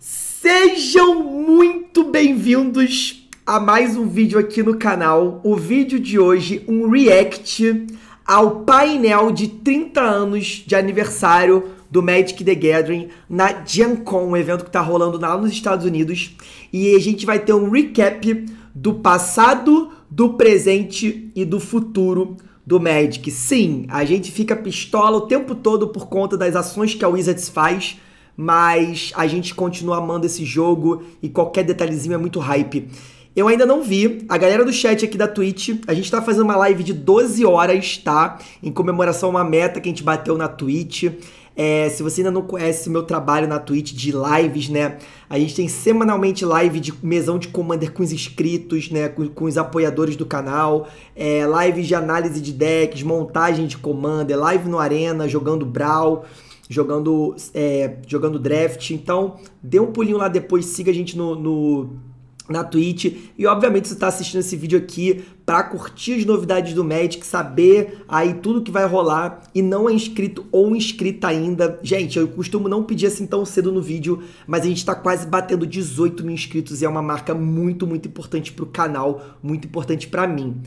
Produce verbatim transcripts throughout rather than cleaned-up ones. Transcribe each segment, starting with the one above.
Sejam muito bem-vindos a mais um vídeo aqui no canal. O vídeo de hoje, um react ao painel de trinta anos de aniversário do Magic the Gathering na Gen Con, um evento que está rolando lá nos Estados Unidos. E a gente vai ter um recap do passado, do presente e do futuro do Magic. Sim, a gente fica pistola o tempo todo por conta das ações que a Wizards faz, mas a gente continua amando esse jogo e qualquer detalhezinho é muito hype. Eu ainda não vi, a galera do chat aqui da Twitch, a gente tá fazendo uma live de doze horas, tá? Em comemoração a uma meta que a gente bateu na Twitch. É, se você ainda não conhece o meu trabalho na Twitch de lives, né? A gente tem semanalmente live de mesão de Commander com os inscritos, né? Com, com os apoiadores do canal. É, lives de análise de decks, montagem de Commander, live no Arena, jogando Brawl, jogando, é, jogando draft. Então, dê um pulinho lá depois, siga a gente no... no na Twitch, e obviamente você está assistindo esse vídeo aqui para curtir as novidades do Magic, saber aí tudo que vai rolar e não é inscrito ou inscrita ainda. Gente, eu costumo não pedir assim tão cedo no vídeo, mas a gente está quase batendo dezoito mil inscritos e é uma marca muito, muito importante para o canal, muito importante para mim.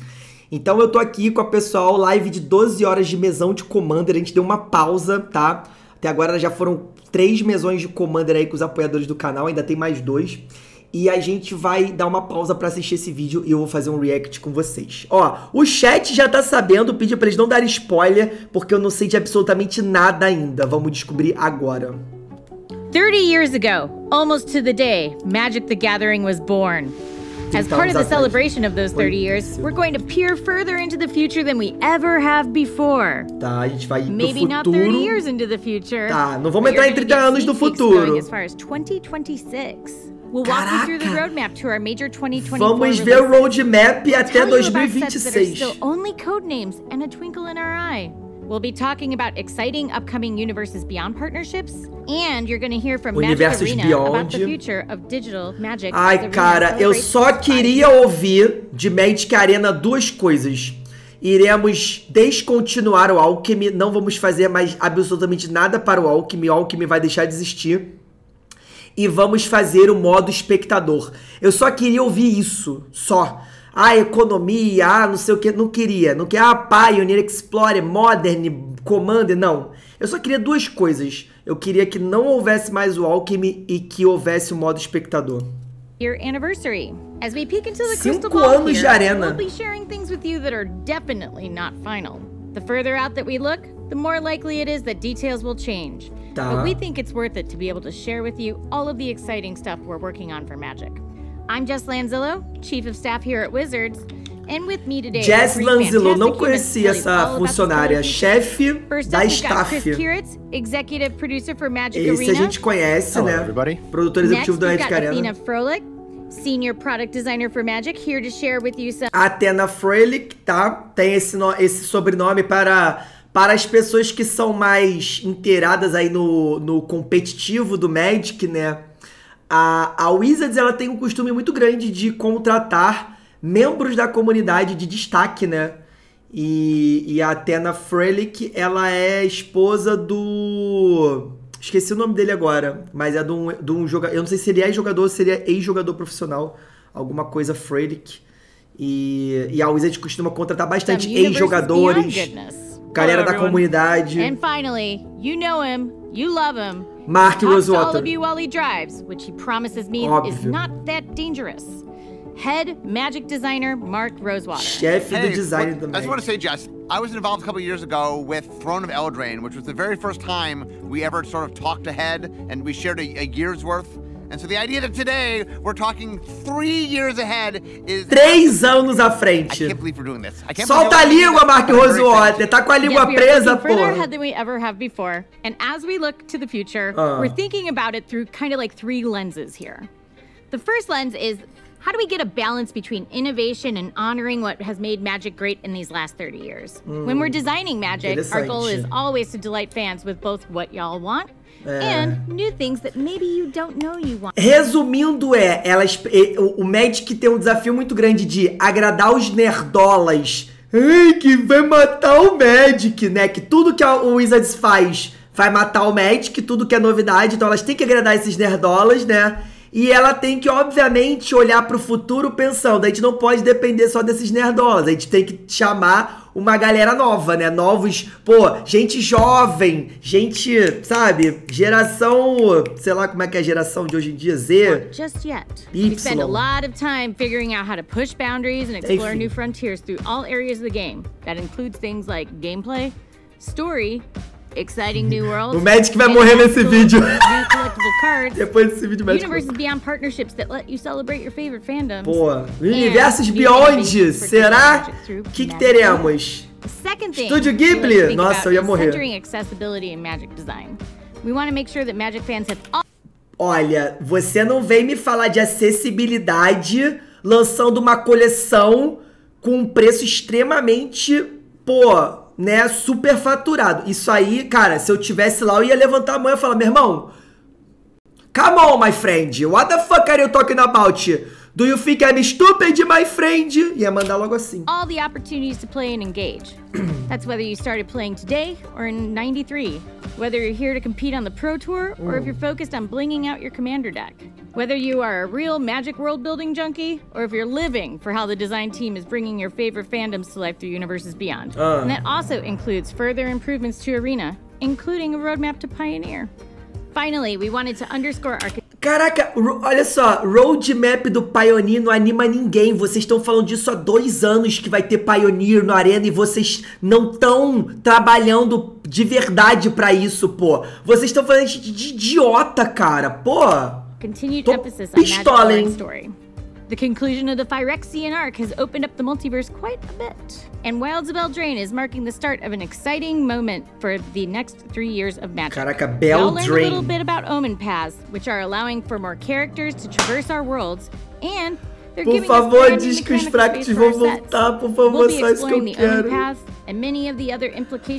Então eu tô aqui com a pessoal, live de doze horas de mesão de Commander, a gente deu uma pausa, tá? Até agora já foram três mesões de Commander aí com os apoiadores do canal, ainda tem mais dois. E a gente vai dar uma pausa pra assistir esse vídeo e eu vou fazer um react com vocês. Ó, o chat já tá sabendo, pedi pra eles não darem spoiler, porque eu não sei de absolutamente nada ainda. Vamos descobrir agora. thirty years ago, almost to the day, Magic the Gathering was born. As part of the celebration of those thirty years, we're going to peer further into the future than we ever have before. Tá, a gente vai ir pro futuro. Not thirty years into the future. Tá, não vamos entrar em trinta anos do futuro. As far as twenty twenty-six. Caraca, vamos ver o roadmap até dois mil e vinte e seis. Universos Beyond. Ai, cara, eu só queria ouvir de Magic Arena duas coisas. Iremos descontinuar o Alchemy, não vamos fazer mais absolutamente nada para o Alchemy. O Alchemy vai deixar de existir. E vamos fazer o modo espectador. Eu só queria ouvir isso, só. Ah, economia, ah, não sei o que, não queria. Não queria, ah, Pioneer, Explorer, Modern, Commander, não. Eu só queria duas coisas. Eu queria que não houvesse mais o Alchemy e que houvesse o modo espectador. Your anniversary. As we peek into the crystal ball here, anos de arena. We'll be sharing things with you that are definitely not final. The further out that we look, the more likely it is that details will change. Tá. But we think it's worth it to be able to share with you all of the exciting stuff we're working on for Magic. I'm Jess Lanzillo, Chief of Staff here at Wizards, and with me today... Jess Lanzillo, não conhecia essa funcionária, chefe da staff. Chris Kiritz, Executive Producer for Magic Arena. Esse a gente conhece, né? Hello, everybody. Produtor executivo da Magic Arena. Athena Froelich, Senior Product Designer for Magic, here to share with you some... Athena Froelich, tá? Tem esse, no... esse sobrenome para... Para as pessoas que são mais inteiradas aí no, no competitivo do Magic, né? A, a Wizards, ela tem um costume muito grande de contratar membros da comunidade de destaque, né? E, e a Athena Froelich, ela é esposa do... Esqueci o nome dele agora, mas é de um, de um jogador... Eu não sei se ele é jogador ou se ele é ex-jogador profissional. Alguma coisa Froelich. E, e a Wizards costuma contratar bastante ex-jogadores... Galera da comunidade. And finally, you know him, you love him. Mark Rosewater. All of you while he drives, which he promises me is not that dangerous. Head Magic Designer Mark Rosewater. Chefe do design do Magic. I just want to say, Jess, I was involved a couple years ago with Throne of Eldraine, which was the very first time we ever sort of talked to Head, and we shared a, a year's worth. And so the idea that today we're talking three years ahead is três anos à frente. I can't believe we're doing this. I can't Solta a língua, Mark Rosewater. Tá com a língua yes, presa, pô. Ahead than we ever have before. And as we look to the future, uh. we're thinking about it through kind of like three lenses here. The first lens is how do we get a balance between innovation and honoring what has made Magic great in these last thirty years? Mm. When we're designing Magic, our goal is always to delight fans with both what y'all want é. and new things that maybe you don't know you want. Resumindo, é, elas, o Magic tem um desafio muito grande de agradar os nerdolas, que vai matar o Magic, né? Que tudo que a Wizards faz vai matar o Magic, tudo que é novidade, então elas têm que agradar esses nerdolas, né? E ela tem que, obviamente, olhar para o futuro pensando, a gente não pode depender só desses nerdolas, a gente tem que chamar uma galera nova, né? Novos, pô, gente jovem, gente, sabe, geração, sei lá como é que é a geração de hoje em dia, Z, Y. Enfim. Exciting new worlds. O Magic vai morrer nesse vídeo. Depois desse vídeo, Magic. Universes beyond partnerships that let you celebrate your favorite fandoms. Pô, universos beyond. Será que que teremos? Estúdio Ghibli. Nossa, eu ia morrer. Olha, você não vem me falar de acessibilidade lançando uma coleção com um preço extremamente, pô, né, super faturado. Isso aí, cara, se eu tivesse lá, eu ia levantar a mão e falar, meu irmão, come on, my friend, what the fuck are you talking about? Do you think I'm stupid, my friend? Ia mandar logo assim. All the opportunities to play and engage. That's whether you started playing today or in ninety-three. Whether you're here to compete on the Pro Tour or if you're focused on blinging out your commander deck. Whether you are a real Magic world building junkie or if you're living for how the design team is bringing your favorite fandoms to life through universes beyond. Uh. And that also includes further improvements to Arena, including a roadmap to Pioneer. Finally, we wanted to underscore our... Caraca, olha só, roadmap do Pioneer não anima ninguém. Vocês estão falando disso há dois anos que vai ter Pioneer no Arena e vocês não estão trabalhando de verdade pra isso, pô. Vocês estão falando de, de idiota, cara, pô. Continued emphasis on Magic story. The conclusion of the Phyrexian arc has opened up the multiverse quite a bit. And Wilds of Eldraine is marking the start of an exciting moment for the next three years of Magic. Caraca, Bell I'll learn a little bit about Omen Paths, which are allowing for more characters to traverse our worlds, and they're por giving favor, us diz que os fracos vão voltar, por favor, we'll só isso que eu quero.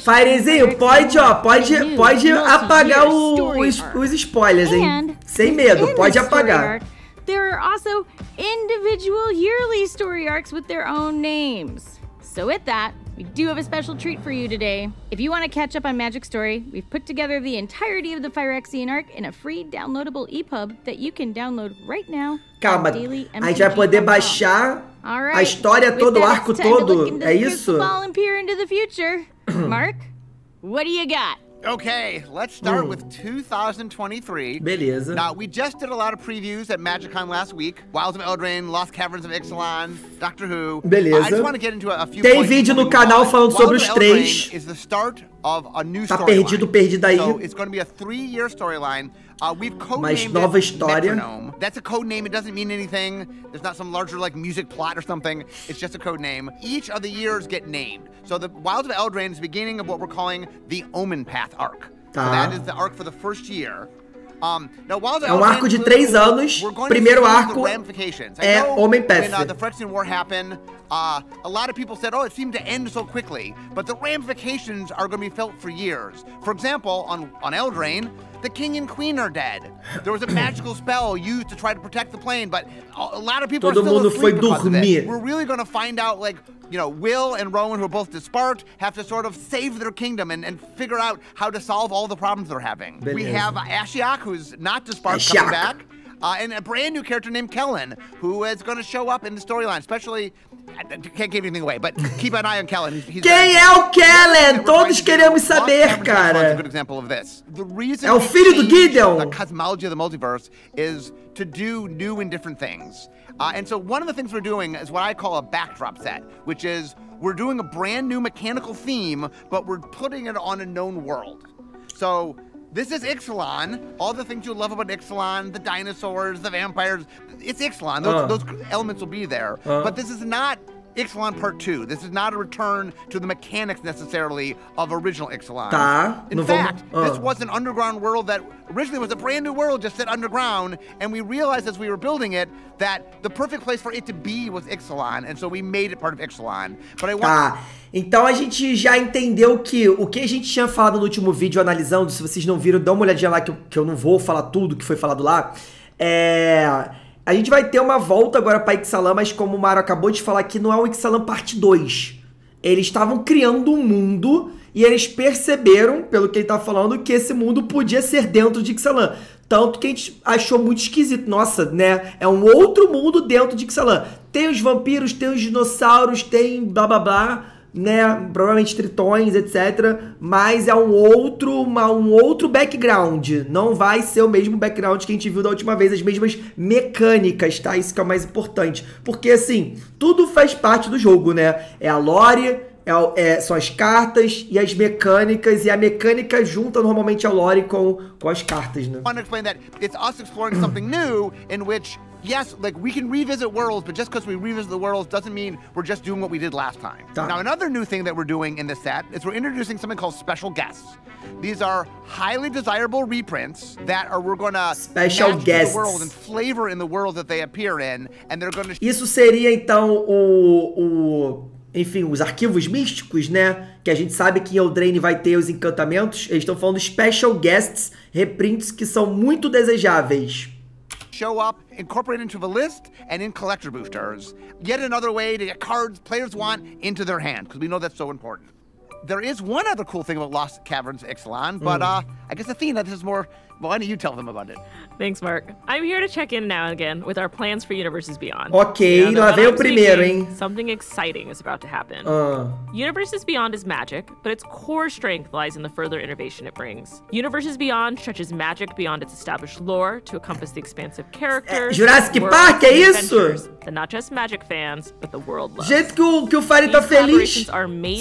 Firezinho, pode, ó, pode, pode apagar o, os, os spoilers, hein? Sem medo, pode apagar. There are also individual yearly story arcs with their own names. So with that, we do have a special treat for you today. If you want to catch up on Magic Story, we've put together the entirety of the Phyrexian arc in a free downloadable E P U B that you can download right now. Calma, a gente vai poder baixar a história toda, o arco todo, é isso? Mark, what do you got? Okay, let's start mm. with two thousand twenty-three. Beleza. Now, we just did a lot of previews at MagicCon last week. Wilds of Eldraine, Lost Caverns of Ixalan, Doctor Who. Beleza. I just want to get into a, a few Tem points vídeo no canal falando Wilds sobre os três. Is the start of a new tá perdido, perdido aí. So it's going to be a three-year storyline. Uh, we've codenamed nova história. Metronome. That's a code name. It doesn't mean anything. There's not some larger like music plot or something. It's just a code name. Each of the years get named. So the Wilds of Eldraine is the beginning of what we're calling the Omen Path arc. So that is the arc for the first year. Um, now, Wilds of Eldraine, é um arco de três anos. Primeiro arco é Omen Path. When uh, the Phyrexian War happened, uh, a lot of people said, "Oh, it seemed to end so quickly," but the ramifications are going to be felt for years. For example, on on Eldraine, the king and queen are dead. There was a magical spell used to try to protect the plane, but a lot of people Todo are still asleep because of it. We're really going to find out, like, you know, Will and Lorwyn, who are both disparked, have to sort of save their kingdom and, and figure out how to solve all the problems they're having. Beleza. We have Ashiok, who's not disparked, coming back. Uh, and a brand new character named Kellen, who is going to show up in the storyline, especially, I can't give anything away, but keep an eye on Kellen. He's Quem é o Kellen? Todos queremos saber, cara. A good example of this. The reason é o filho do Gideon. The cosmology of the multiverse is to do new and different things. Uh, and so one of the things we're doing is what I call a backdrop set, which is we're doing a brand new mechanical theme, but we're putting it on a known world. So... this is Ixalan. All the things you love about Ixalan, the dinosaurs, the vampires. It's Ixalan. Those, uh. those elements will be there. Uh. But this is not Ixalan Part two. This is not a return to the mechanics necessarily of original Ixalan. Tá. In no fact, vamos, uh. this was an underground world that originally was a brand new world, just set underground. And we realized as we were building it that the perfect place for it to be was Ixalan. And so we made it part of Ixalan. But I want... Então a gente já entendeu que o que a gente tinha falado no último vídeo, analisando, se vocês não viram, dá uma olhadinha lá que eu, que eu não vou falar tudo que foi falado lá. É... a gente vai ter uma volta agora para Ixalan, mas como o Mário acabou de falar aqui, não é o Ixalan parte dois. Eles estavam criando um mundo e eles perceberam, pelo que ele tá falando, que esse mundo podia ser dentro de Ixalan. Tanto que a gente achou muito esquisito. Nossa, né? É um outro mundo dentro de Ixalan. Tem os vampiros, tem os dinossauros, tem blá blá blá, né? Provavelmente tritões, etcétera. Mas é um outro, uma, um outro background. Não vai ser o mesmo background que a gente viu da última vez, as mesmas mecânicas, tá? Isso que é o mais importante. Porque, assim, tudo faz parte do jogo, né? É a lore, É, é, são as cartas e as mecânicas, e a mecânica junta normalmente a lore com, com as cartas, né? I want to explain that it's us exploring something new in which, yes, like we can revisit worlds, but just because we revisit the worlds doesn't mean we're just doing what we did last time. Tá. Now another new thing that we're doing in this set is we're introducing something called special guests. These are highly desirable reprints that are we're going to special guests the world and flavor in the world that they appear in, and they're going to. Isso seria então o o enfim, os arquivos místicos, né? Que a gente sabe que em Eldraine vai ter os encantamentos. Eles estão falando special guests, reprints que são muito desejáveis. Show up, incorporate into the list and in collector boosters. Yet another way to get cards players want into their hand, because we know that's so important. There is one other cool thing about Lost Caverns of Ixalan, but uh, I guess Athena, this is more. Well, why don't you tell them about it? Thanks, Mark. I'm here to check in now and again with our plans for Universes Beyond. Okay, you know, lá vem o primeiro, hein? Something exciting is about to happen. Uh. Universes Beyond is magic, but its core strength lies in the further innovation it brings. Universes Beyond stretches magic beyond its established lore to encompass the expansive characters. É, Jurassic Park, é isso? That not just magic fans, but the world loves. Gente, que o, que o Fire tá feliz.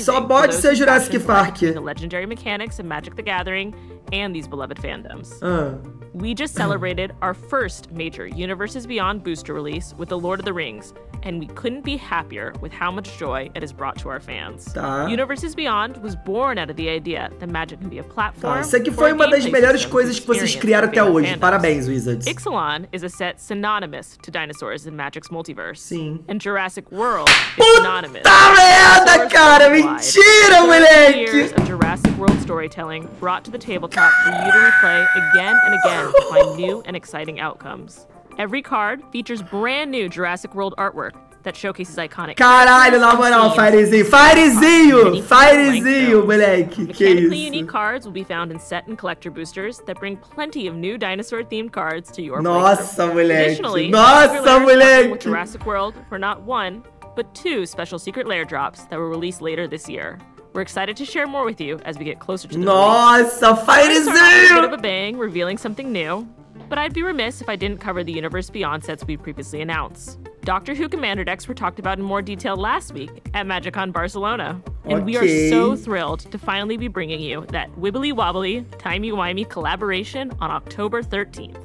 Só pode ser Jurassic Park. The legendary mechanics of Magic: The Gathering and these beloved fandoms. Uh. We just celebrated our first major Universes Beyond booster release with the Lord of the Rings, and we couldn't be happier with how much joy it has brought to our fans. Tá. Universes Beyond was born out of the idea that magic can be a platform. Tá. Isso aqui foi uma das melhores coisas que vocês criaram até hoje. Fandoms. Parabéns, Wizards. Ixalan is a set synonymous to dinosaurs in Magic's multiverse. Sim. And Jurassic World is synonymous. Puta merda, cara, mentira, moleque. Years of Jurassic World storytelling brought to the tabletop for you to replay again and again. To find new and exciting outcomes. Every card features brand new Jurassic World artwork that showcases iconic. Caralho, na moral, Firezinho, Firezinho, Firezinho, moleque, que isso. Unique cards will be found in set and collector boosters that bring plenty of new dinosaur-themed cards to your. Nossa, moleque. Nossa, moleque. With Jurassic World for not one, but two special secret lair drops that will release later this year. We're excited to share more with you as we get closer to the Nossa, Firezinho! Of a bang, revealing something new. But I'd be remiss if I didn't cover the Universe Beyond sets we previously announced. Doctor Who Commander decks were talked about in more detail last week at MagicCon Barcelona. And okay. We are so thrilled to finally be bringing you that wibbly-wobbly, timey-wimey collaboration on October thirteenth.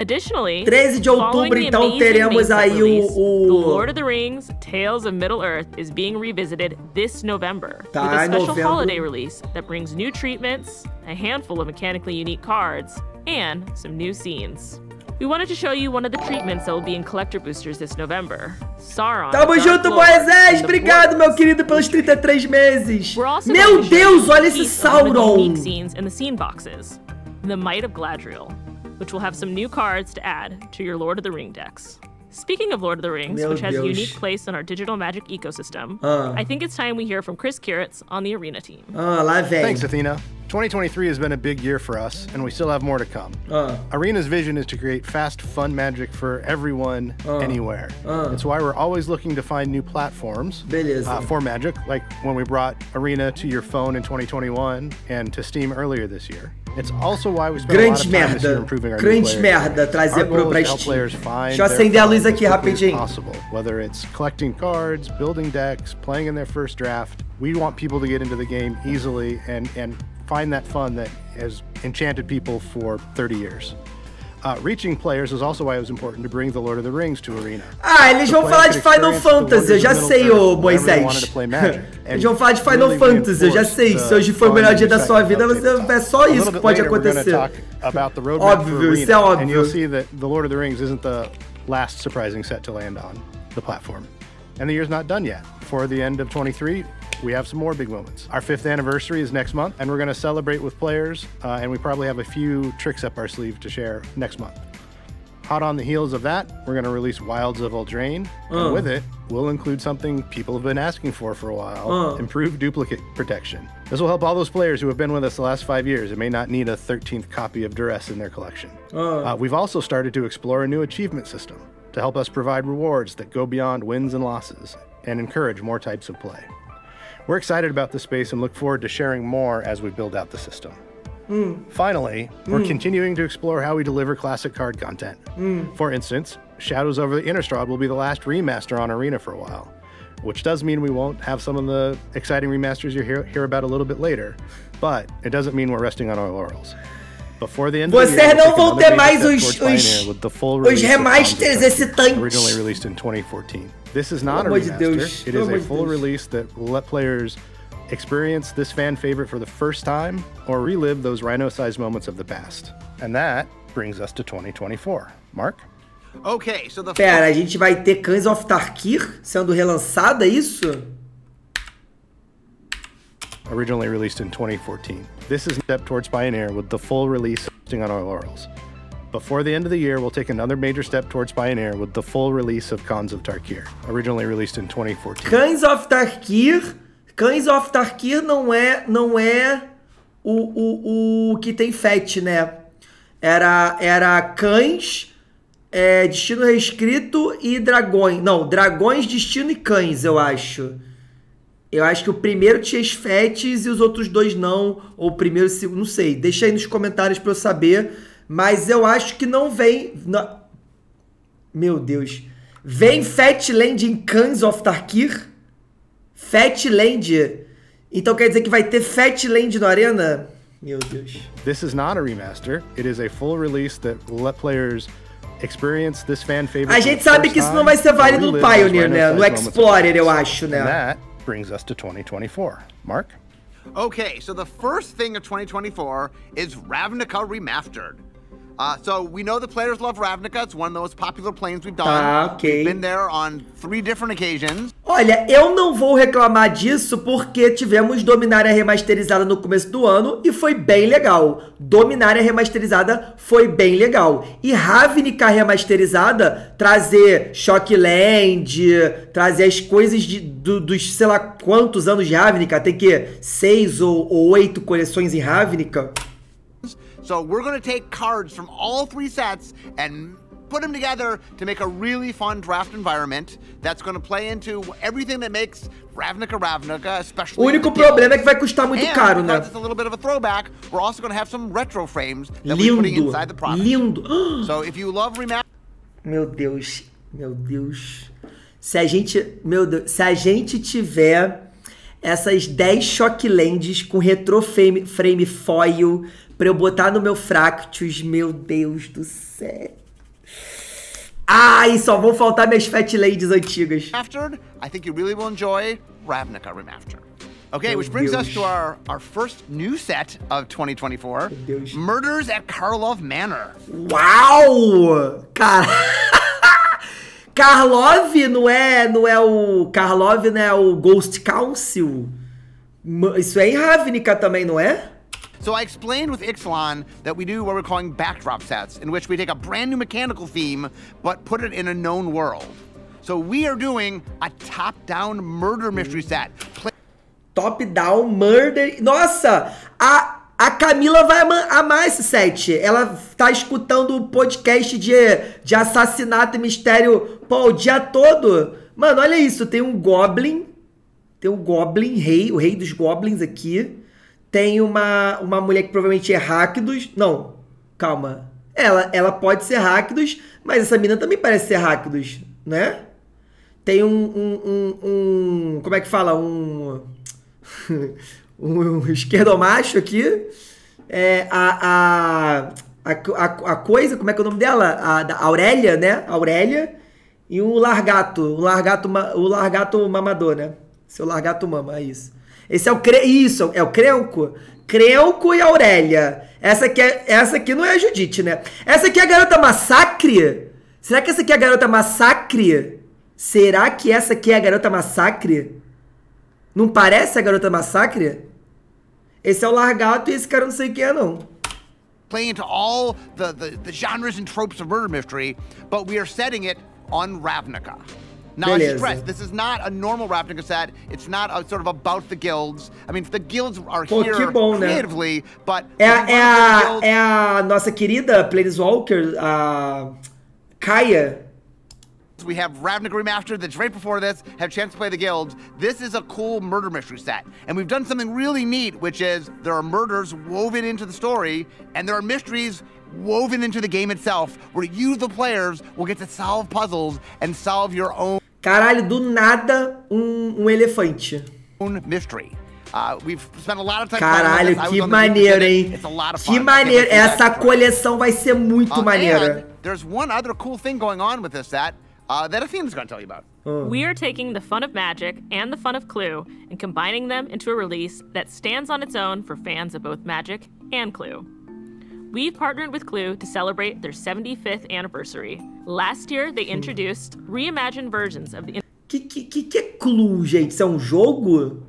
Additionally, treze de outubro, então teremos aí o, o... The Lord of the Rings, Tales of Middle-earth is being revisited this November, tá, with a special novembro. holiday release that brings new treatments, a handful of mechanically unique cards, and some new scenes. We wanted to show you one of the treatments that will be in collector boosters this November. Sauron. Tamo junto, Moisés! Obrigado, meu querido, pelos trinta e três meses! Meu Deus, olha esse Sauron! Scenes in the scene boxes. The Might of Galadriel, which will have some new cards to add to your Lord of the Ring decks. Speaking of Lord of the Rings, Meu which has Deus. a unique place in our digital magic ecosystem, uh. I think it's time we hear from Chris Kiritz on the Arena team. Uh, live Thanks, Athena. twenty twenty-three has been a big year for us, and we still have more to come. Uh. Arena's vision is to create fast, fun magic for everyone, uh. anywhere. Uh. It's why we're always looking to find new platforms uh, for magic, like when we brought Arena to your phone in twenty twenty-one and to Steam earlier this year. It's also why we spend a lot of time this year improving our new players. merda trazer pro pra Steam. Deixa eu acender a luz aqui rapidinho. Possible, whether it's collecting cards, building decks, playing in their first draft, we want people to get into the game easily and and find that fun that has enchanted people for thirty years. Uh, reaching players is also why it was important to bring the Lord of the Rings to Arena. Ah, eles vão falar de Final Fantasy, eu já sei, ô Moisés. Eles vão falar de Final Fantasy, eu já sei. Se hoje foi o melhor dia da sua vida, você, é só isso que pode acontecer. Óbvio, isso é óbvio. And you'll see that the Lord of the Rings isn't the last surprising set to land on the platform. And the year's not done yet. For the end of twenty-three, we have some more big moments. Our fifth anniversary is next month, and we're going to celebrate with players, uh, and we probably have a few tricks up our sleeve to share next month. Hot on the heels of that, we're going to release Wilds of Eldraine. Uh. And with it, we'll include something people have been asking for for a while, uh. improved duplicate protection. This will help all those players who have been with us the last five years and may not need a thirteenth copy of Duress in their collection. Uh. Uh, we've also started to explore a new achievement system to help us provide rewards that go beyond wins and losses and encourage more types of play. We're excited about this space and look forward to sharing more as we build out the system. Mm. Finally, mm. we're continuing to explore how we deliver classic card content. Mm. For instance, Shadows over the Innistrad will be the last remaster on Arena for a while, which does mean we won't have some of the exciting remasters you hear, hear about a little bit later, but it doesn't mean we're resting on our laurels. Before the end of the year, não vão ter mais os, os, os remasters, excitantes. Originally released in twenty fourteen. This is not oh, a remaster, Deus. It is oh, a full Deus. Release that will let players experience this fan favorite for the first time or relive those rhino-sized moments of the past. And that brings us to twenty twenty-four. Mark? Okay, so the Pera, a gente vai ter Khans of Tarkir sendo relançada, isso? Originally released in twenty fourteen. This is a step towards Pioneer with the full release on our laurels. Before the end of the year, we'll take another major step towards Pioneer with the full release of Khans of Tarkir, originally released in twenty fourteen. Khans of Tarkir Khans of Tarkir não é, não é o, o, o que tem F E T, né? Era, era Khans, é, Destino Reescrito e Dragões. Não, Dragões, Destino e Khans, eu acho. Eu acho que o primeiro tinha as F E Ts e os outros dois não. Ou o primeiro, não sei. Deixa aí nos comentários pra eu saber. Mas eu acho que não vem... Não... Meu Deus. Vem Fatland em Khans of Tarkir? Fatland. Então quer dizer que vai ter Fatland na Arena? Meu Deus. This is not a remaster. It is a full release that will let players experience this fan favorite. A gente sabe que isso não vai ser válido no Pioneer, né? No Explorer, eu acho, né? And that brings us to twenty twenty-four. Mark? Okay, so the first thing of twenty twenty-four is Ravnica Remastered. Uh, so we know the players love Ravnica. It's one of those popular planes we've done. Ah, okay. We've been there on three different occasions. Olha, eu não vou reclamar disso porque tivemos Dominária Remasterizada no começo do ano e foi bem legal. Dominária Remasterizada foi bem legal. E Ravnica Remasterizada, trazer Shockland, trazer as coisas de, do, dos sei lá quantos anos de Ravnica, tem que seis ou, ou oito coleções em Ravnica. So we're going to take cards from all three sets and put them together to make a really fun draft environment that's going to play into everything that makes Ravnica Ravnica, especially. O único problema é que vai custar muito caro, né? It's a little bit of a throwback. We're also going to have some retro frames that we're putting inside the product. Lindo. So if you love remaster. Meu Deus, meu Deus. Se a gente, meu Deus, se a gente tiver essas dez Shocklands com retro frame, frame foil pra eu botar no meu Fractus, meu Deus do céu. Ai, ah, só vão faltar minhas Fat Ladies antigas. After, I think you really will enjoy Ravnica Remastered. Okay, meu which brings Deus. Us to our, our first new set of twenty twenty-four, Murders at Karlov Manor. Uau! Car... Karlov não é, não é o... Karlov não é o Ghost Council? Isso é em Ravnica também, não é? So I explained with Ixalan that we do what we're calling backdrop sets, in which we take a brand new mechanical theme, but put it in a known world. So we are doing a top-down murder mystery set. Top-down murder... Nossa! A, a Camila vai amar esse set. Ela tá escutando o podcast de, de assassinato e mistério pô, o dia todo. Mano, olha isso. Tem um Goblin. Tem um Goblin Rei, o Rei dos Goblins aqui. Tem uma, uma mulher que provavelmente é Rakdos. Não, calma. Ela, ela pode ser Rakdos, mas essa mina também parece ser Rakdos, né? Tem um... um, um, um como é que fala? Um... um, um esquerdomacho aqui. É, a, a, a, a, a coisa, como é que é o nome dela? A, a Aurélia, né? Aurélia. E um largato. O um largato, um largato mamador, né? Seu largato mama, é isso. Esse é o cre... Isso, é o Creonco. Creonco e Aurélia. Essa aqui, é... essa aqui não é a Judite, né? Essa aqui é a Garota Massacre? Será que essa aqui é a Garota Massacre? Será que essa aqui é a Garota Massacre? Não parece a Garota Massacre? Esse é o Largato e esse cara não sei quem é, não. play into all the, the, the genres and tropes of murder mystery, but we are setting it on Ravnica. Now, I stress, this is not a normal Ravnica set. It's not a, sort of about the guilds. I mean, the guilds are Pô, here que bom, creatively, né? But... É, é, a, guilds... é a nossa querida Planeswalker, a Kaia. We have Ravnica Remastered that's right before this, have a chance to play the guilds. This is a cool murder mystery set. And we've done something really neat, which is there are murders woven into the story, and there are mysteries woven into the game itself, where you, the players, will get to solve puzzles and solve your own... Caralho, do nada, um, um elefante. ...own mystery. Uh, we've spent a lot of time Caralho, que maneiro, hein? It's a lot of fun. Que maneiro. Essa coleção vai ser muito uh, maneira. There's one other cool thing going on with this set, Uh, that Athena's going to tell you about. Mm. We are taking the fun of Magic and the fun of Clue and combining them into a release that stands on its own for fans of both Magic and Clue. We've partnered with Clue to celebrate their seventy-fifth anniversary. Last year, they introduced reimagined versions of the... Que, que, que é Clue, gente? Isso é um jogo?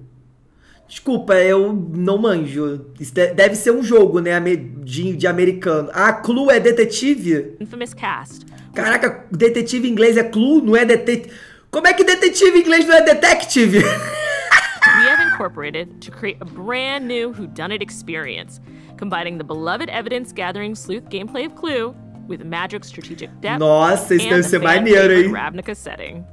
Desculpa, eu não manjo. Isso deve ser um jogo, né? De, de americano. Ah, Clue é detetive? Infamous cast. Caraca, detetive em inglês é Clue, não é detetive. Como é que detetive em inglês não é detective? We have incorporated to create a brand new whodunit experience, combining the beloved evidence gathering sleuth gameplay of Clue with Magic's strategic depth. Nossa, isso deve ser maneiro, hein? Ravnica setting.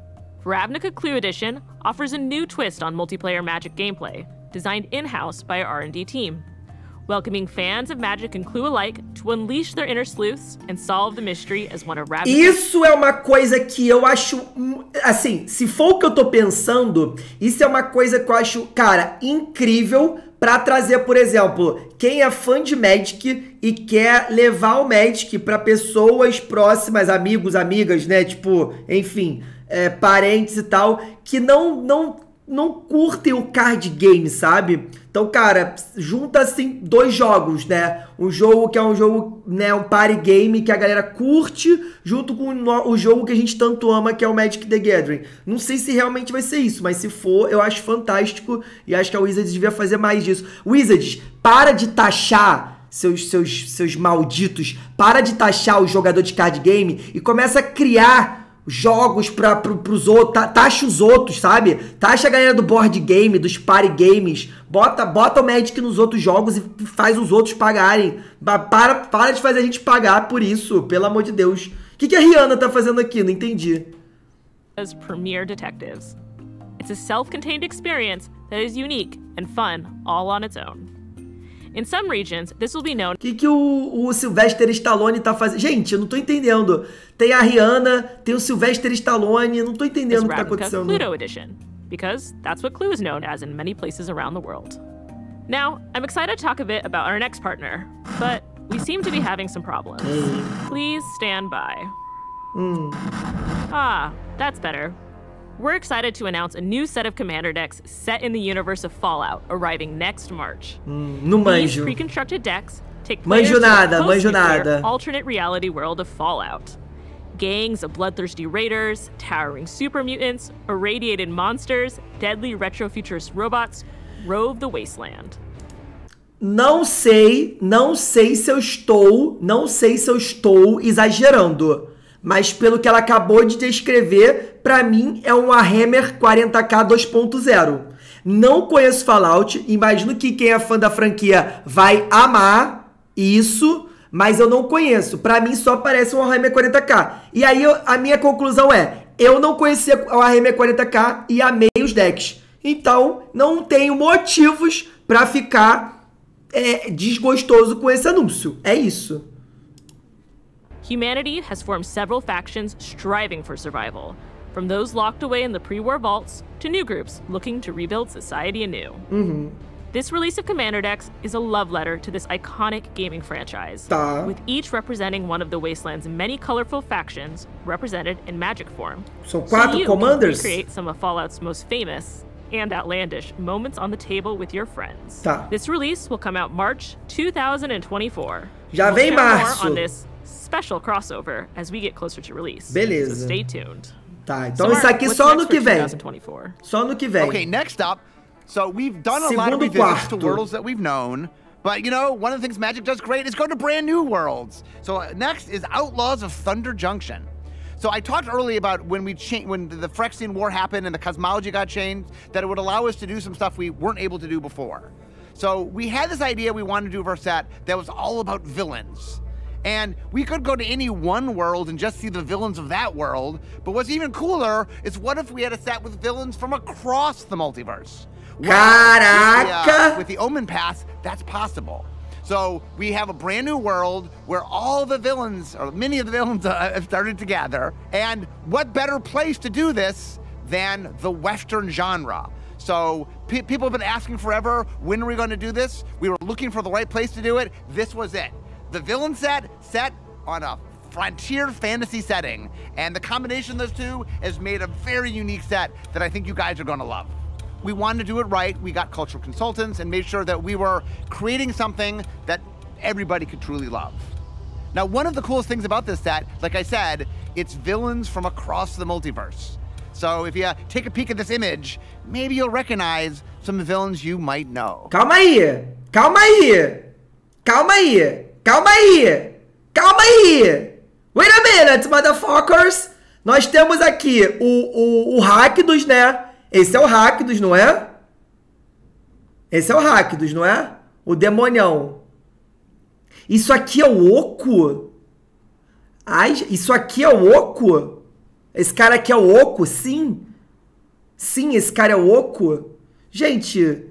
Ravnica Clue Edition offers a new twist on multiplayer Magic gameplay, designed in-house by our R and D team, welcoming fans of Magic and Clue alike to unleash their inner sleuths and solve the mystery as one of Ravnica. Isso é uma coisa que eu acho, assim, se for o que eu tô pensando, isso é uma coisa que eu acho, cara, incrível pra trazer, por exemplo, quem é fã de Magic e quer levar o Magic pra pessoas próximas, amigos, amigas, né, tipo, enfim, é, parentes e tal, que não, não, não curtem o card game, sabe? Então, cara, junta, assim, dois jogos, né? Um jogo que é um jogo, né, um party game que a galera curte, junto com o jogo que a gente tanto ama, que é o Magic: The Gathering. Não sei se realmente vai ser isso, mas se for, eu acho fantástico e acho que a Wizards devia fazer mais disso. Wizards, para de taxar seus, seus, seus malditos, para de taxar o jogador de card game e começa a criar... jogos para pro, pros outros, taxa os outros, sabe? Taxa a galera do board game, dos party games, bota, bota o Magic nos outros jogos e faz os outros pagarem. Para, para de fazer a gente pagar por isso, pelo amor de Deus. O que, que a Rihanna tá fazendo aqui? Não entendi. As Premier Detectives. It's a self-contained experience that is unique and fun all on its own. In some regions, this will be known... Que que o, o Sylvester Stallone tá fazendo? Gente, eu não tô entendendo. Tem a Rihanna, tem o Sylvester Stallone, não tô entendendo o que tá acontecendo. Cluedo Edition, because that's what Clue is known as in many places around the world. Now, I'm excited to talk a bit about our next partner, but we seem to be having some problems. Please stand by. Mm. Ah, that's better. We're excited to announce a new set of commander decks set in the universe of Fallout, arriving next March. Mm, no These pre-constructed decks take players manjo nada, to the alternate reality world of Fallout. Gangs of bloodthirsty raiders, towering super mutants, irradiated monsters, deadly retrofuturist robots rove the wasteland. Não sei, não sei se eu estou, não sei se eu estou exagerando. Mas pelo que ela acabou de descrever, pra mim é um Warhammer quarenta K dois ponto zero. Não conheço Fallout, imagino que quem é fã da franquia vai amar isso, mas eu não conheço. Pra mim só parece um Warhammer quarenta K. E aí eu, a minha conclusão é, eu não conhecia o Warhammer quarenta K e amei os decks. Então não tenho motivos pra ficar é, desgostoso com esse anúncio, é isso. Humanity has formed several factions striving for survival, from those locked away in the pre-war vaults to new groups looking to rebuild society anew. Mm-hmm. This release of Commander decks is a love letter to this iconic gaming franchise, tá. With each representing one of the Wasteland's many colorful factions represented in Magic form. So, so you commanders. Can recreate some of Fallout's most famous and outlandish moments on the table with your friends. Tá. This release will come out March two thousand twenty-four. Já vem março. Special crossover as we get closer to release. Beleza. So stay tuned. Tá, então so isso aqui só no que vem. twenty twenty-four? Só no que vem. Okay, next up. So we've done a Segundo lot of revisits to worlds that we've known. But, you know, one of the things Magic does great is go to brand new worlds. So uh, next is Outlaws of Thunder Junction. So I talked early about when we when the Phyrexian War happened and the cosmology got changed, that it would allow us to do some stuff we weren't able to do before. So we had this idea we wanted to do for our set that was all about villains. And we could go to any one world and just see the villains of that world, but what's even cooler is what if we had a set with villains from across the multiverse? Well, Caraca! With the, uh, with the Omen Path, that's possible. So we have a brand new world where all the villains, or many of the villains, uh, have started to gather. And what better place to do this than the Western genre? So pe people have been asking forever, when are we going to do this? We were looking for the right place to do it. This was it. The villain set, set on a frontier fantasy setting. And the combination of those two has made a very unique set that I think you guys are going to love. We wanted to do it right. We got cultural consultants and made sure that we were creating something that everybody could truly love. Now, one of the coolest things about this set, like I said, it's villains from across the multiverse. So if you take a peek at this image, maybe you'll recognize some villains you might know. Calma aí. Calma aí. Calma aí. Calma aí. Calma aí. Wait a minute, motherfuckers. Nós temos aqui o, o, o Rakdos, né? Esse é o Rakdos, não é? Esse é o Rakdos, não é? O demonião. Isso aqui é o Oco? Ai, isso aqui é o Oco? Esse cara aqui é o Oco? Sim. Sim, esse cara é o Oco. Gente,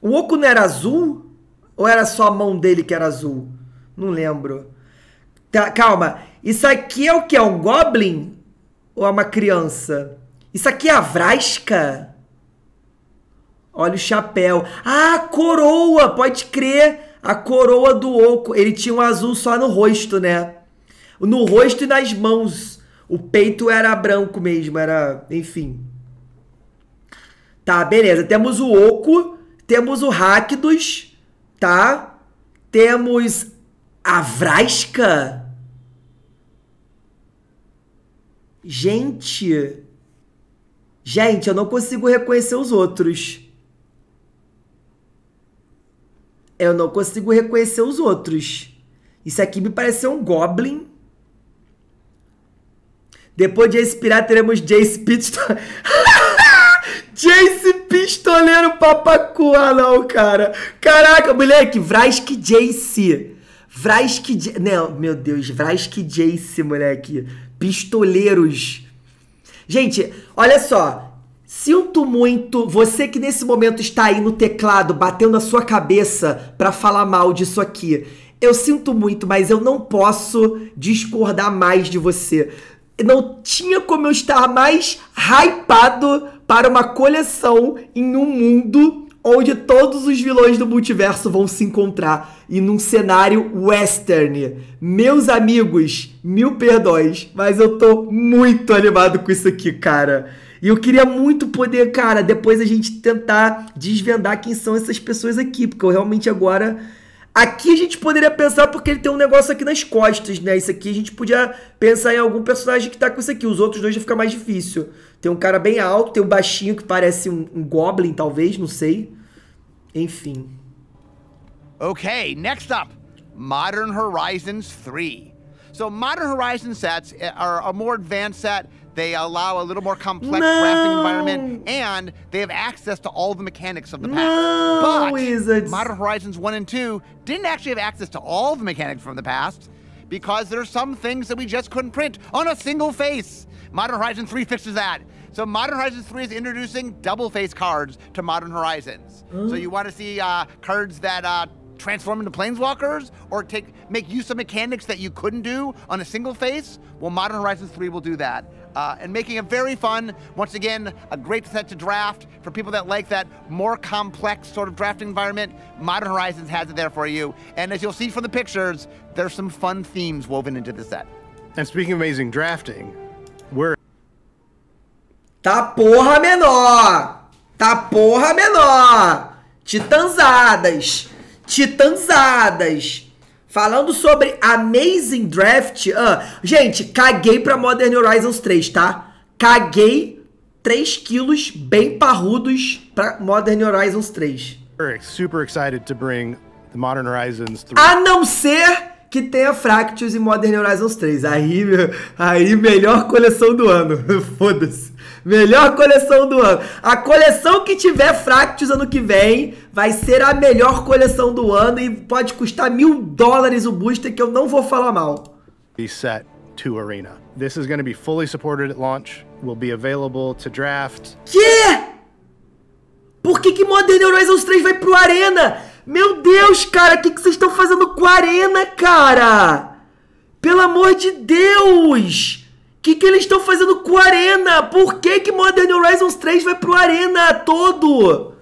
o Oco não era azul? Ou era só a mão dele que era azul? Não lembro. Tá, calma. Isso aqui é o que? É um goblin? Ou é uma criança? Isso aqui é a Vraska? Olha o chapéu. Ah, a coroa! Pode crer! A coroa do Oco. Ele tinha um azul só no rosto, né? No rosto e nas mãos. O peito era branco mesmo, era... Enfim. Tá, beleza. Temos o Oco. Temos o Rakdos. Tá? Temos a Vraska. Gente... Gente, eu não consigo reconhecer os outros. Eu não consigo reconhecer os outros. Isso aqui me parece um Goblin. Depois de Jace Pirata, teremos Jace Pistoleiro. Jace Pistoleiro Papacua, não, cara. Caraca, moleque. Vrask Jace. Vrask Jace. Não, meu Deus. Vrask Jace, moleque. Pistoleiros. Gente, olha só, sinto muito você que nesse momento está aí no teclado, batendo a sua cabeça para falar mal disso aqui. Eu sinto muito, mas eu não posso discordar mais de você. Não tinha como eu estar mais hypado para uma coleção em um mundo onde todos os vilões do multiverso vão se encontrar e num cenário western. Meus amigos, mil perdões, mas eu tô muito animado com isso aqui, cara. E eu queria muito poder, cara, depois a gente tentar desvendar quem são essas pessoas aqui, porque eu realmente agora... Aqui a gente poderia pensar porque ele tem um negócio aqui nas costas, né? Isso aqui a gente podia pensar em algum personagem que tá com isso aqui. Os outros dois já fica mais difícil. Tem um cara bem alto, tem um baixinho que parece um, um goblin, talvez, não sei. Enfim. Okay, next up, Modern Horizons three. So Modern Horizons sets are a more advanced set. They allow a little more complex no. crafting environment, and they have access to all the mechanics of the pack. No, but Wizards. Modern Horizons one and two didn't actually have access to all the mechanics from the past, because there are some things that we just couldn't print on a single face. Modern Horizons three fixes that. So Modern Horizons three is introducing double face cards to Modern Horizons. Mm. So you want to see uh, cards that uh, transform into planeswalkers, or take make use of mechanics that you couldn't do on a single face? Well, Modern Horizons three will do that. Uh, and making it very fun, once again, a great set to draft. For people that like that more complex sort of drafting environment, Modern Horizons has it there for you. And as you'll see from the pictures, there's some fun themes woven into the set. And speaking of amazing drafting, we're... Tá porra menor! Tá porra menor! Titanzadas! Titanzadas! Falando sobre Amazing Draft, uh, gente, caguei pra Modern Horizons três, tá? Caguei três quilos bem parrudos pra Modern Horizons três. We're super excited to bring the Modern Horizons three. A não ser que tenha Fractus e Modern Horizons três. Aí, aí melhor coleção do ano. Foda-se. Melhor coleção do ano. A coleção que tiver Fractus ano que vem vai ser a melhor coleção do ano e pode custar mil dólares o booster que eu não vou falar mal. Reset to Arena. This is going to be fully supported at launch. Will be available to draft. Que? Por que que Modern Horizons três vai pro Arena? Meu Deus, cara, o que que vocês estão fazendo com a Arena, cara? Pelo amor de Deus! O que que eles estão fazendo com a Arena? Por que que Modern Horizons três vai pro Arena todo?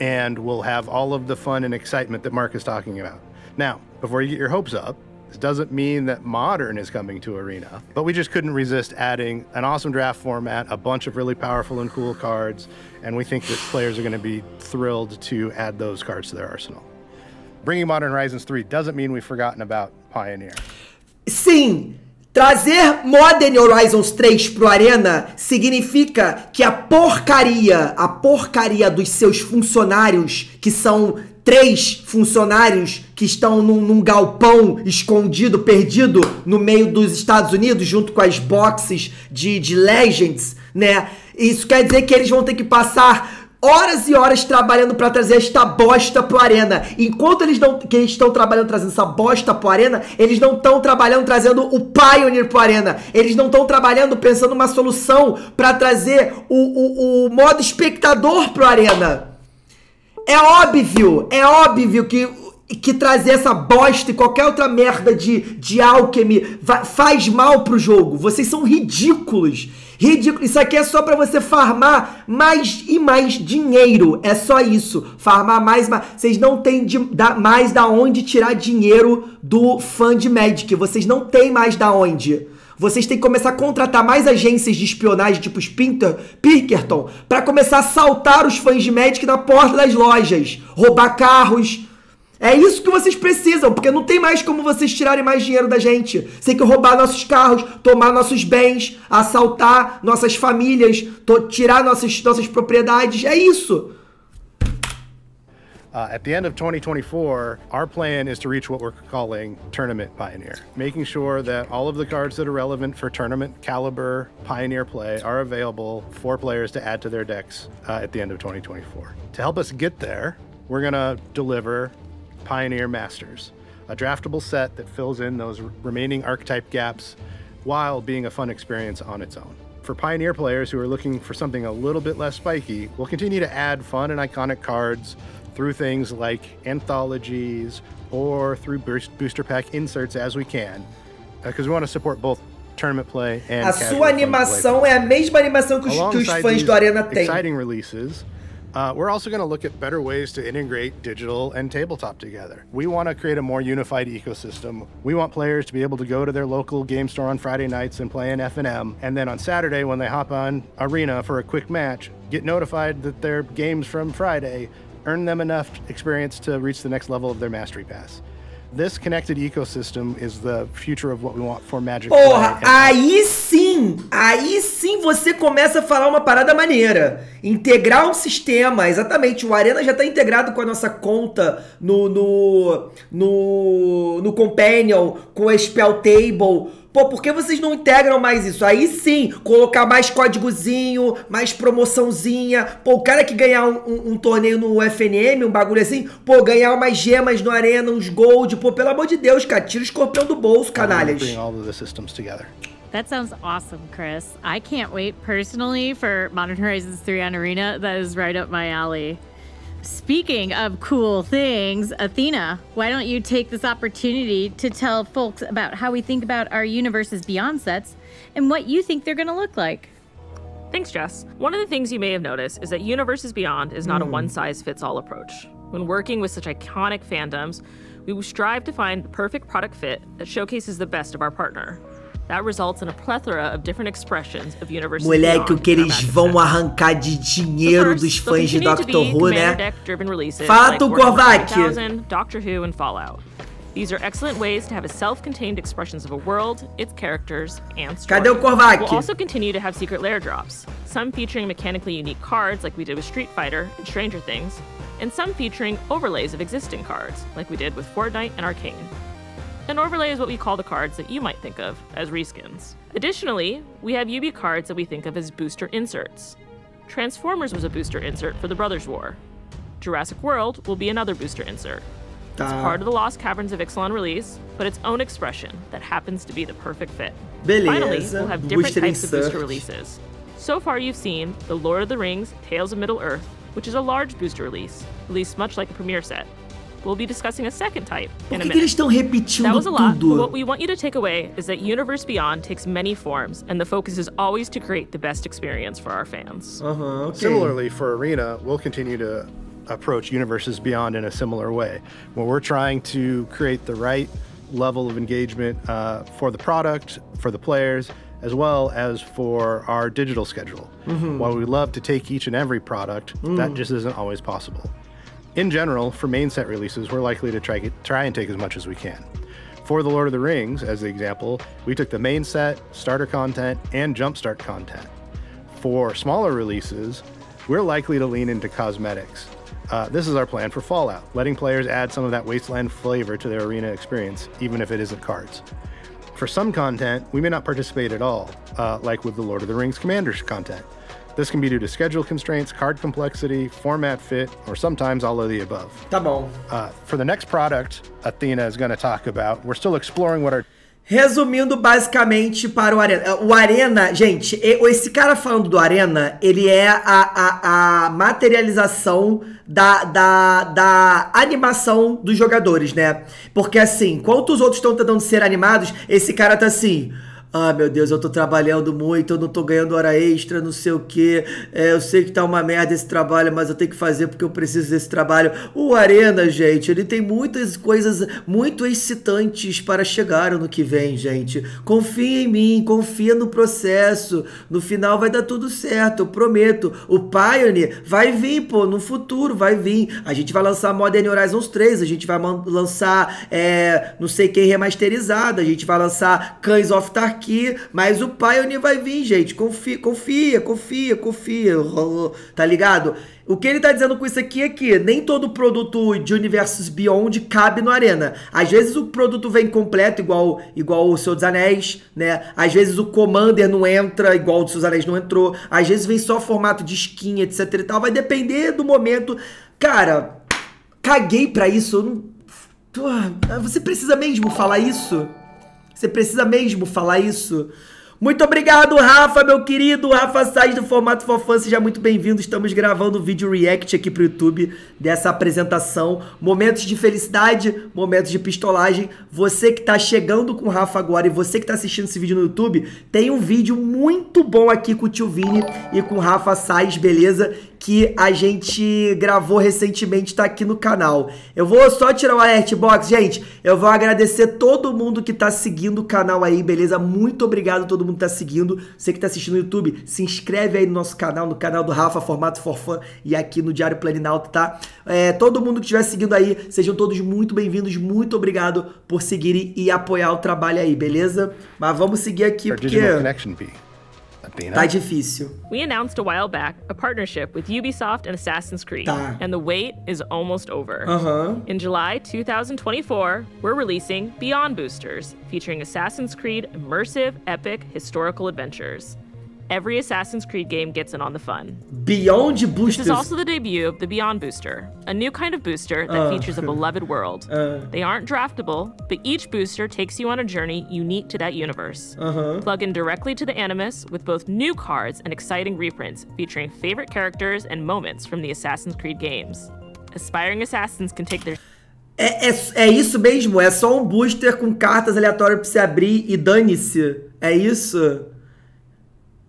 And we'll have all of the fun and excitement that Mark is talking about. Now, before you get your hopes up, this doesn't mean that Modern is coming to Arena, but we just couldn't resist adding an awesome draft format, a bunch of really powerful and cool cards, and we think that players are going to be thrilled to add those cards to their arsenal. Bringing Modern Horizons three doesn't mean we've forgotten about Pioneer. Sim, trazer Modern Horizons três pro Arena significa que a porcaria, a porcaria dos seus funcionários, que são três funcionários que estão num, num galpão escondido, perdido, no meio dos Estados Unidos, junto com as boxes de, de Legends, né? Isso quer dizer que eles vão ter que passar horas e horas trabalhando pra trazer esta bosta pro Arena. Enquanto eles, não, que eles estão trabalhando trazendo essa bosta pro Arena, eles não estão trabalhando trazendo o Pioneer pro Arena. Eles não estão trabalhando pensando uma solução pra trazer o, o, o modo espectador pro Arena. É óbvio, é óbvio que, que trazer essa bosta e qualquer outra merda de, de alchemy vai, faz mal pro jogo. Vocês são ridículos. Ridículo. Isso aqui é só pra você farmar mais e mais dinheiro. É só isso. Farmar mais e mais. Vocês não têm de, da, mais da onde tirar dinheiro do fã de Magic. Vocês não têm mais da onde. Vocês têm que começar a contratar mais agências de espionagem, tipo os Pinter, Pinkerton, pra começar a assaltar os fãs de Magic na porta das lojas, roubar carros. É isso que vocês precisam, porque não tem mais como vocês tirarem mais dinheiro da gente. Vocês têm que roubar nossos carros, tomar nossos bens, assaltar nossas famílias, tirar nossas, nossas propriedades. É isso. Uh, at the end of twenty twenty-four, our plan is to reach what we're calling Tournament Pioneer, making sure that all of the cards that are relevant for tournament caliber Pioneer play are available for players to add to their decks uh, at the end of twenty twenty-four. To help us get there, we're going to deliver Pioneer Masters, a draftable set that fills in those remaining archetype gaps while being a fun experience on its own. For Pioneer players who are looking for something a little bit less spiky, we'll continue to add fun and iconic cards through things like anthologies or through booster pack inserts as we can, because we want to support both tournament play and a casual sua animação play. É a mesma animação que os, que os fãs do Arena têm. Exciting releases. Uh, we're also going to look at better ways to integrate digital and tabletop together. We want to create a more unified ecosystem. We want players to be able to go to their local game store on Friday nights and play an F N M. And then on Saturday, when they hop on Arena for a quick match, get notified that their games from Friday earn them enough experience to reach the next level of their mastery pass. This connected ecosystem is the future of what we want for Magic. Porra, aí sim, aí sim você começa a falar uma parada maneira. Integrar um sistema, exatamente. O Arena já está integrado com a nossa conta no, no, no, no Companion, com a Spell Table. Pô, por que vocês não integram mais isso? Aí sim, colocar mais códigozinho, mais promoçãozinha. Pô, o cara que ganhar um, um, um torneio no F N M, um bagulho assim, pô, ganhar umas gemas no Arena, uns gold. Pô, pelo amor de Deus, cara, tira o escorpião do bolso, canalhas. That sounds awesome, Chris. I can't wait personally for Modern Horizons three on Arena. That is right up my alley. Speaking of cool things, Athena, why don't you take this opportunity to tell folks about how we think about our Universes Beyond sets and what you think they're going to look like? Thanks, Jess. One of the things you may have noticed is that Universes Beyond is not mm. a one-size-fits-all approach. When working with such iconic fandoms, we strive to find the perfect product fit that showcases the best of our partner. That results in a plethora of different expressions of universes. Moleque, o que eles vão arrancar de dinheiro dos fãs de Doctor Who, né? Fala tu, Korvac! Doctor Who and Fallout. These are excellent ways to have a self-contained expressions of a world, its characters, and story. Cadê o Korvac? We'll also continue to have secret lair drops, some featuring mechanically unique cards like we did with Street Fighter and Stranger Things, and some featuring overlays of existing cards like we did with Fortnite and Arcane. An overlay is what we call the cards that you might think of as reskins. Additionally, we have U B cards that we think of as booster inserts. Transformers was a booster insert for the Brothers War. Jurassic World will be another booster insert. It's part of the Lost Caverns of Ixalan release, but its own expression that happens to be the perfect fit. Beleza. Finally, we'll have different booster types insert. of booster releases. So far you've seen the Lord of the Rings Tales of Middle-earth, which is a large booster release, released much like a premiere set. We'll be discussing a second type in a minute. Por que eles estão repetindo That was a lot, tudo? But what we want you to take away is that Universe Beyond takes many forms, and the focus is always to create the best experience for our fans. Uh-huh, okay. Similarly, for Arena, we'll continue to approach Universes Beyond in a similar way, where we're trying to create the right level of engagement uh, for the product, for the players, as well as for our digital schedule. Mm-hmm. While we love to take each and every product, mm. that just isn't always possible. In general, for main set releases, we're likely to try, try and take as much as we can. For The Lord of the Rings, as the example, we took the main set, starter content, and jumpstart content. For smaller releases, we're likely to lean into cosmetics. Uh, this is our plan for Fallout, letting players add some of that wasteland flavor to their arena experience, even if it isn't cards. For some content, we may not participate at all, uh, like with the Lord of the Rings Commanders content. This can be due to schedule constraints, card complexity, format fit, or sometimes all of the above. Tá bom. Uh, for the next product Athena is going to talk about, we're still exploring what our... Resumindo basicamente para o Arena. O Arena, gente, esse cara falando do Arena, ele é a, a, a materialização da, da, da animação dos jogadores, né? Porque assim, enquanto os outros estão tentando ser animados, esse cara tá assim... Ah, meu Deus, eu tô trabalhando muito, eu não tô ganhando hora extra, não sei o que. É, eu sei que tá uma merda esse trabalho, mas eu tenho que fazer porque eu preciso desse trabalho. O Arena, gente, ele tem muitas coisas muito excitantes para chegar ano que vem, gente. Confia em mim, confia no processo. No final vai dar tudo certo, eu prometo. O Pioneer vai vir, pô, no futuro vai vir. A gente vai lançar Modern Horizons três, a gente vai lançar é, não sei quem remasterizado, a gente vai lançar Khans of Tarkir. Aqui, mas o Pioneer vai vir, gente. Confia, confia, confia, confia. Tá ligado? O que ele tá dizendo com isso aqui é que nem todo produto de Universos Beyond cabe no Arena. Às vezes o produto vem completo, igual, igual o Senhor dos Anéis, né? Às vezes o Commander não entra, igual o do Senhor dos Anéis não entrou. Às vezes vem só formato de skin, etc e tal. Vai depender do momento. Cara, caguei pra isso. Você precisa mesmo falar isso? Você precisa mesmo falar isso? Muito obrigado, Rafa, meu querido. Rafa Sainz do Formato Fofã, seja muito bem-vindo. Estamos gravando o vídeo react aqui pro YouTube dessa apresentação. Momentos de felicidade, momentos de pistolagem. Você que tá chegando com o Rafa agora e você que tá assistindo esse vídeo no YouTube, tem um vídeo muito bom aqui com o Tio Vini e com o Rafa Sainz, beleza? Que a gente gravou recentemente, tá aqui no canal. Eu vou só tirar o alert box, gente. Eu vou agradecer todo mundo que tá seguindo o canal aí, beleza? Muito obrigado a todo mundo que tá seguindo. Você que tá assistindo no YouTube, se inscreve aí no nosso canal, no canal do Rafa, Formato Forfã, e aqui no Diário Planinalto, tá? É, todo mundo que estiver seguindo aí, sejam todos muito bem-vindos. Muito obrigado por seguirem e apoiar o trabalho aí, beleza? Mas vamos seguir aqui, porque... Tá difícil. We announced a while back a partnership with Ubisoft and Assassin's Creed, tá. and the wait is almost over. Uh-huh. In July two thousand twenty-four, we're releasing Beyond Boosters, featuring Assassin's Creed immersive, epic, historical adventures. Every Assassin's Creed game gets in on the fun. Beyond Boosters. This is also the debut of the Beyond Booster, a new kind of booster that uh, features a beloved world. Uh, they aren't draftable, but each booster takes you on a journey unique to that universe. Uh-huh. Plug in directly to the Animus with both new cards and exciting reprints featuring favorite characters and moments from the Assassin's Creed games. Aspiring assassins can take their... É, é, é isso mesmo, é só um booster com cartas aleatórias pra você abrir e dane-se. É isso?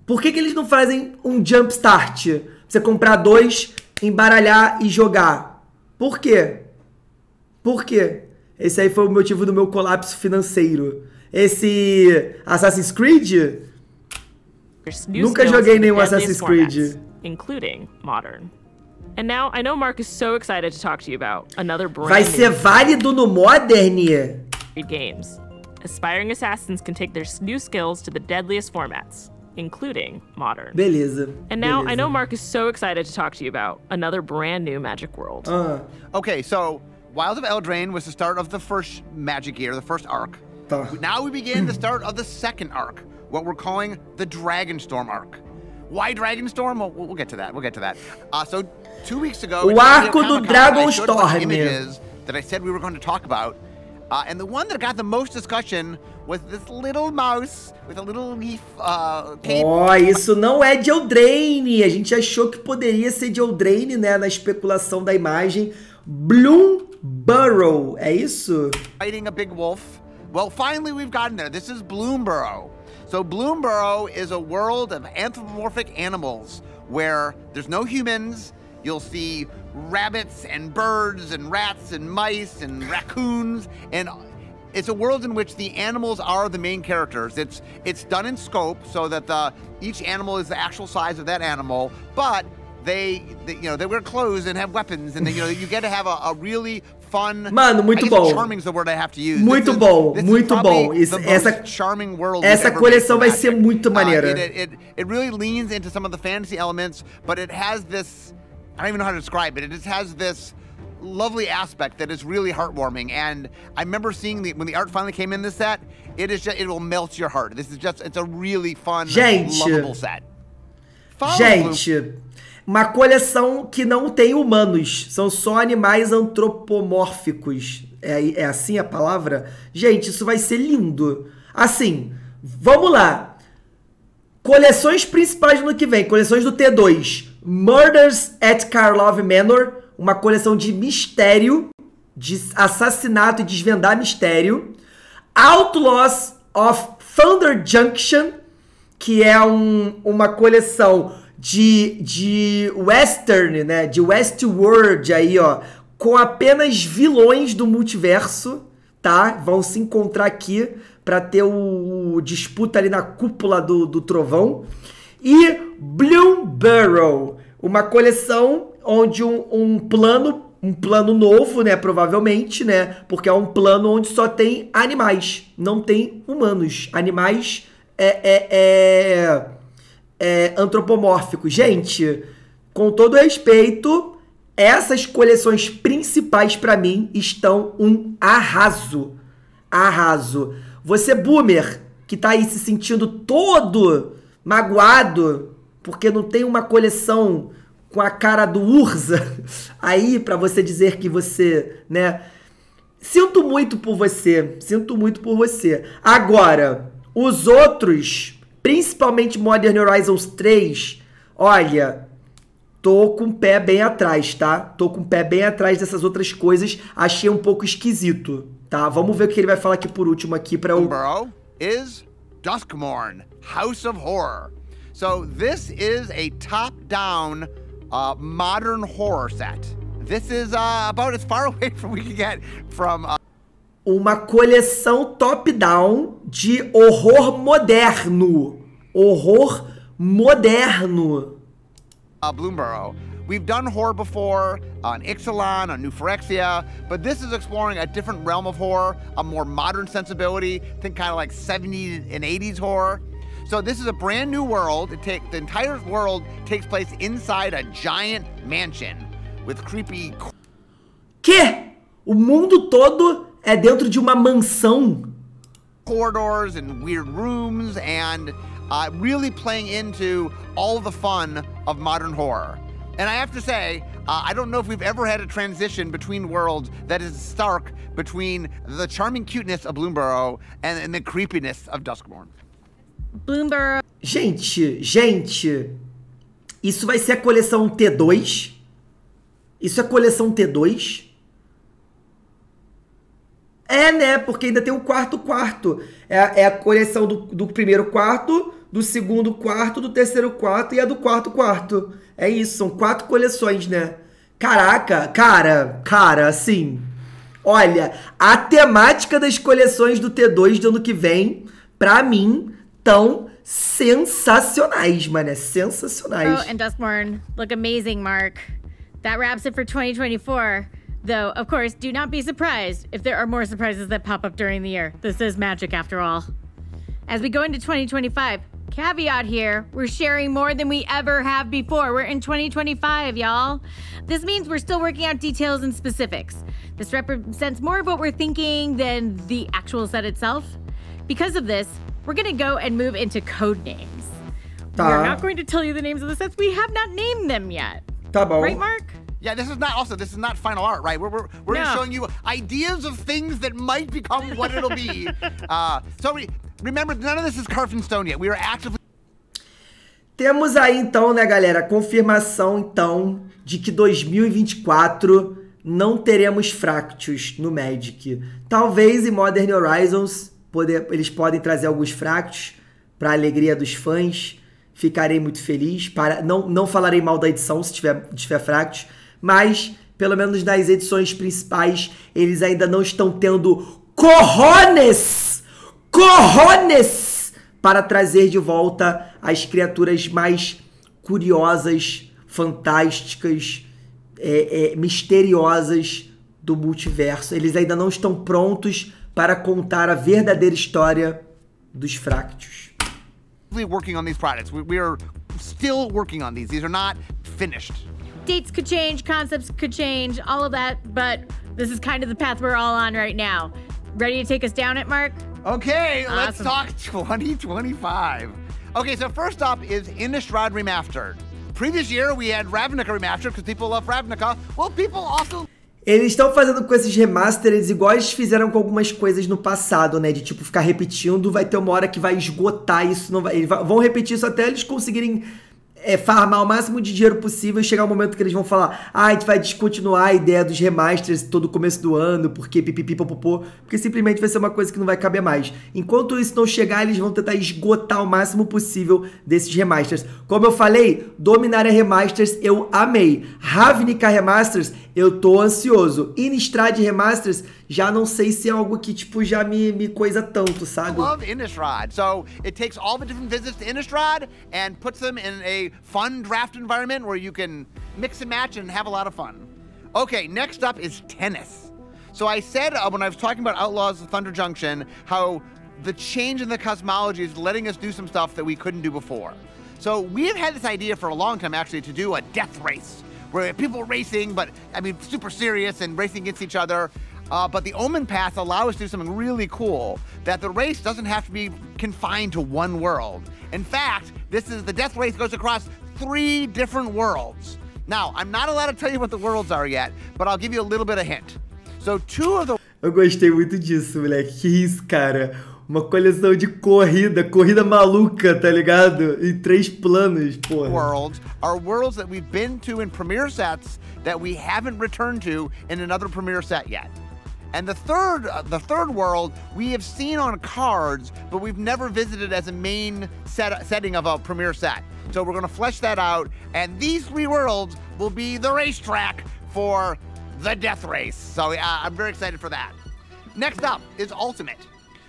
Por que que eles não fazem um jump start? Você comprar dois, embaralhar e jogar. Por quê? Por quê? Esse aí foi o motivo do meu colapso financeiro. Esse Assassin's Creed? Nunca joguei nenhum Assassin's Creed. Including Modern. And now, I know Mark is so excited to talk to you about another brand Vai ser válido no Modern games. Aspiring assassins can take their new skills to the deadliest formats, including Modern. Beleza. And now, Beleza. I know Mark is so excited to talk to you about another brand new Magic World. Uh. Okay, so Wilds of Eldraine was the start of the first Magic year, the first arc. Tá. Now we begin the start of the second arc, what we're calling the Dragonstorm arc. Why Dragonstorm? Well, we'll get to that. We'll get to that. Uh, so two weeks ago, o arco do Dragonstorm. Images that I said we were going to talk about, uh, and the one that got the most discussion was this little mouse with a little leaf uh, cape. Oh, isso não é de Eldraine. A gente achou que poderia ser de Eldraine, né? Na especulação da imagem, Bloomburrow. É isso? Fighting a big wolf. Well, finally we've gotten there. This is Bloomburrow. So Bloomburrow is a world of anthropomorphic animals where there's no humans. You'll see rabbits and birds and rats and mice and raccoons. And it's a world in which the animals are the main characters. It's it's done in scope so that the each animal is the actual size of that animal, but they, they you know, they wear clothes and have weapons and they, you know, you get to have a, a really fun. Mano, muito bom. Muito bom, muito bom. Essa charming world essa coleção vai ser muito maneira. Uh, it, it, it, it really leans into some of the fantasy elements, but it has this, I don't even know how to describe it. It just has this lovely aspect that is really heartwarming. And I remember seeing the, when the art finally came in this set, it is just, it will melt your heart. This is just, it's a really fun, gente, lovable set. Follow gente. Blue. Uma coleção que não tem humanos, são só animais antropomórficos. É, é assim a palavra? Gente, isso vai ser lindo. Assim, vamos lá. Coleções principais no que vem, coleções do T dois. Murders at Karlov Manor, uma coleção de mistério, de assassinato e desvendar mistério. Outlaws of Thunder Junction, que é um, uma coleção... De, de western, né? De Westworld aí, ó. Com apenas vilões do multiverso, tá? Vão se encontrar aqui pra ter o, o disputa ali na cúpula do, do trovão. E Bloomburrow, uma coleção onde um, um plano, um plano novo, né? Provavelmente, né? Porque é um plano onde só tem animais, não tem humanos. Animais é... é, é... É, antropomórfico. Gente, com todo respeito, essas coleções principais pra mim estão um arraso. Arraso. Você, boomer, que tá aí se sentindo todo magoado porque não tem uma coleção com a cara do Urza aí pra você dizer que você, né? Sinto muito por você. Sinto muito por você. Agora, os outros... Principalmente Modern Horizons três, olha, tô com o pé bem atrás, tá? Tô com o pé bem atrás dessas outras coisas, achei um pouco esquisito, tá? Vamos ver o que ele vai falar aqui por último aqui para o... Bloomburrow is Duskmorn, House of Horror. So this is a top-down uh, modern horror set. This is uh, about as far away from we can get from... Uh... Uma coleção top-down de horror moderno. Horror moderno. Uh, Bloomburrow. We've done horror before on Ixalan, on New Phyrexia, but this is exploring a different realm of horror, a more modern sensibility, think kind of like seventies and eighties horror. So this is a brand new world. It take, the entire world takes place inside a giant mansion with creepy... Que? O mundo todo... É dentro de uma mansão. Corridors and weird rooms and uh, really playing into all the fun of modern horror. And I have to say, uh, I don't know if we've ever had a transition between worlds that is stark between the charming cuteness of Bloomburrow and, and the creepiness of Duskmorn. Bloomburrow. Gente, gente, isso vai ser a coleção T dois? Isso é coleção T dois? É, né? Porque ainda tem o quarto quarto. É, é a coleção do, do primeiro quarto, do segundo quarto, do terceiro quarto e a do quarto quarto. É isso, são quatro coleções, né? Caraca, cara, cara, assim... Olha, a temática das coleções do T dois do ano que vem, pra mim, tão sensacionais, mano. Sensacionais. Oh, and Duskmorn look amazing, Mark. That wraps it for twenty twenty-four. Though, of course, do not be surprised if there are more surprises that pop up during the year. This is Magic after all. As we go into twenty twenty-five, caveat here, we're sharing more than we ever have before. We're in twenty twenty-five, y'all. This means we're still working out details and specifics. This represents more of what we're thinking than the actual set itself. Because of this, we're gonna go and move into code names. Tá. We're not going to tell you the names of the sets. We have not named them yet. Tá bom. Right, Mark? Yeah, this is not, also, this is not final art, right? We're, we're, we're no. just showing you ideas of things that might become what it'll be. uh, so we, remember, none of this is carved in stone yet. We are actively... Temos aí, então, né, galera, a confirmação, então, de que dois mil e vinte e quatro não teremos Fractus no Magic. Talvez em Modern Horizons poder, eles podem trazer alguns Fractus para a alegria dos fãs. Ficarei muito feliz. Para, não, não falarei mal da edição se tiver, se tiver Fractus. Mas, pelo menos nas edições principais, eles ainda não estão tendo corrones, corrones, para trazer de volta as criaturas mais curiosas, fantásticas, é, é, misteriosas do multiverso. Eles ainda não estão prontos para contar a verdadeira história dos Fractus. Working on these products. We, we are still working on these. These are not finished. Dates could change, concepts could change, all of that, but this is kind of the path we're all on right now. Ready to take us down it, Mark? Okay, awesome. Let's talk twenty twenty-five. Okay, so first up is Innistrad Remastered. Previous year we had Ravnica Remastered because people love Ravnica. Well, people also... Eles estão fazendo com esses remasters igual eles fizeram com algumas coisas no passado, né? De tipo ficar repetindo, vai ter uma hora que vai esgotar isso, não vai... Eles vão repetir isso até eles conseguirem... É, farmar o máximo de dinheiro possível e chegar o um momento que eles vão falar, ah, a gente vai descontinuar a ideia dos remasters todo começo do ano, porque pipipipopopô, porque simplesmente vai ser uma coisa que não vai caber mais. Enquanto isso não chegar, eles vão tentar esgotar o máximo possível desses remasters. Como eu falei, Dominaria Remasters eu amei. Ravnica Remasters, eu tô ansioso. Innistrad Remasters, já não sei se é algo que, tipo, já me, me coisa tanto, sabe? Eu amo Innistrad. Então, it takes all the different visits to Innistrad and puts them in a fun draft environment where you can mix and match and have a lot of fun. Okay, next up is tennis. So I said uh, when I was talking about Outlaws of Thunder Junction, how the change in the cosmology is letting us do some stuff that we couldn't do before. So we've had this idea for a long time, actually, to do a death race, where people are racing, but I mean, super serious and racing against each other. Uh, but the Omen Path allows us to do something really cool, that the race doesn't have to be confined to one world. In fact, this is the death race goes across three different worlds. Now, I'm not allowed to tell you what the worlds are yet, but I'll give you a little bit of hint. So two of the... Eu gostei muito disso, moleque. Que isso, cara. Uma coleção de corrida, corrida maluca, tá ligado? Em três planos, porra. Worlds are worlds that we've been to in premiere sets that we haven't returned to in another premiere set yet. And the third, uh, the third world we have seen on cards, but we've never visited as a main set, setting of a premiere set. So we're going to flesh that out. And these three worlds will be the racetrack for the death race. So uh, I'm very excited for that. Next up is Ultimate.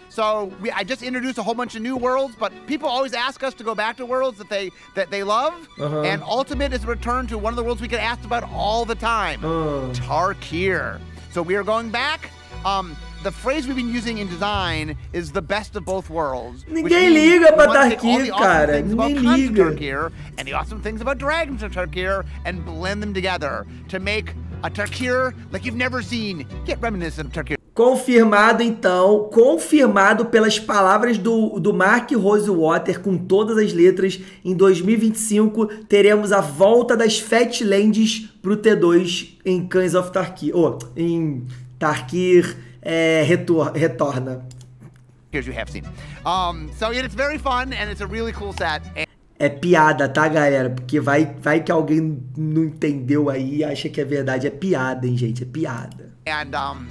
So we, I just introduced a whole bunch of new worlds, but people always ask us to go back to worlds that they that they love. Uh-huh. And Ultimate is a return to one of the worlds we get asked about all the time, uh. Tarkir. So we are going back. Um, the phrase we've been using in design is the best of both worlds. Ninguém liga pra Tarkir, cara. Ninguém liga. And the awesome things about Dragons of Tarkir and blend them together to make a Tarkir like you've never seen. Get reminiscent of Tarkir. Confirmado, então, confirmado pelas palavras do, do Mark Rosewater com todas as letras, em dois mil e vinte e cinco teremos a volta das Fatlands pro T dois em Khans of Tarkir, ou oh, em Tarkir é, retor retorna. You have seen. Um, so it's very fun and it's a really cool set. And é piada, tá, galera? Porque vai, vai que alguém não entendeu aí e acha que é verdade. É piada, hein, gente? É piada. And, um...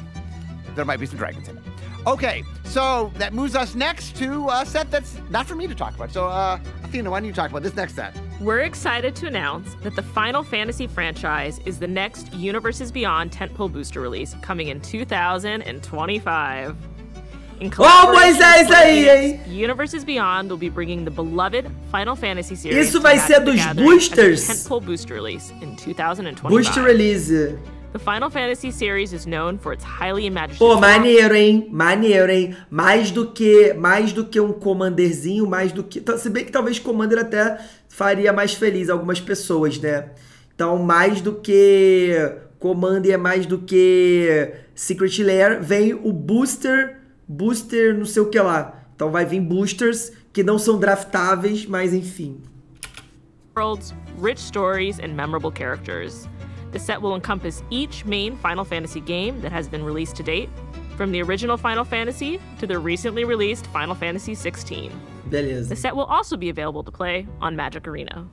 there might be some dragons in it. Okay, so that moves us next to a set that's not for me to talk about. So, uh, Athena, why don't you talk about this next set? We're excited to announce that the Final Fantasy franchise is the next Universes Beyond tentpole booster release, coming in two thousand twenty-five. Ó, oh, Moisés aí, hein? Universes Beyond will be bringing the beloved Final Fantasy series. Isso vai ser dos boosters? Booster release in twenty twenty-five. Booster release. The Final Fantasy series is known for its highly imaginative. Pô, maneiro, hein? Maneiro, hein? Mais do que, mais do que um Commanderzinho, mais do que... Se bem que talvez Commander até faria mais feliz algumas pessoas, né? Então, mais do que Commander, mais do que Secret Lair, vem o Booster, Booster não sei o que lá. Então vai vir Boosters, que não são draftáveis, mas enfim. Worlds, rich stories and memorable characters. The set will encompass each main Final Fantasy game that has been released to date, from the original Final Fantasy to the recently released Final Fantasy sixteen. Beleza. The set will also be available to play on Magic Arena.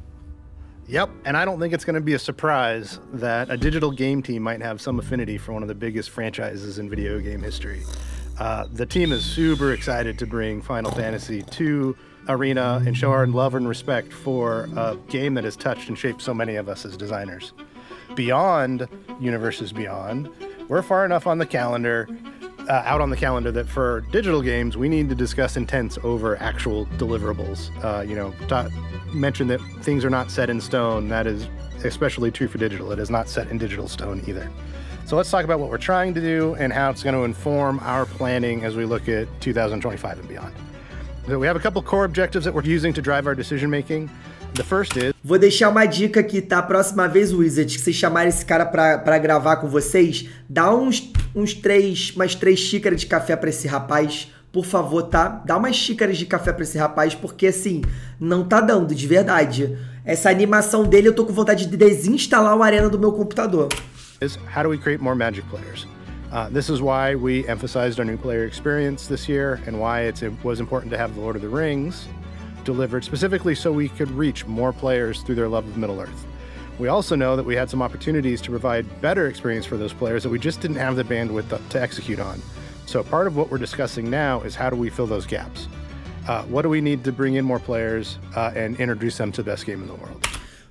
Yep, and I don't think it's going to be a surprise that a digital game team might have some affinity for one of the biggest franchises in video game history. Uh, the team is super excited to bring Final Fantasy to Arena and show our love and respect for a game that has touched and shaped so many of us as designers. Beyond Universes Beyond, we're far enough on the calendar, uh, out on the calendar that for digital games, we need to discuss intents over actual deliverables. Uh, you know, mention that things are not set in stone. That is especially true for digital. It is not set in digital stone either. So let's talk about what we're trying to do and how it's going to inform our planning as we look at twenty twenty-five and beyond. So we have a couple core objectives that we're using to drive our decision making. The first is... Vou deixar uma dica aqui, tá? Próxima vez, Wizards, que vocês chamarem esse cara pra, pra gravar com vocês, dá uns, uns três, umas três xícaras de café pra esse rapaz, por favor, tá? Dá umas xícaras de café pra esse rapaz, porque assim, não tá dando, de verdade. Essa animação dele, eu tô com vontade de desinstalar o Arena do meu computador. Is how do we create more Magic players? Uh, this is why we emphasized our new player experience this year and why it's, it was important to have the Lord of the Rings delivered specifically so we could reach more players through their love of Middle-earth. We also know that we had some opportunities to provide better experience for those players that we just didn't have the bandwidth to, to execute on. So part of what we're discussing now is how do we fill those gaps? Uh, what do we need to bring in more players uh, and introduce them to the best game in the world?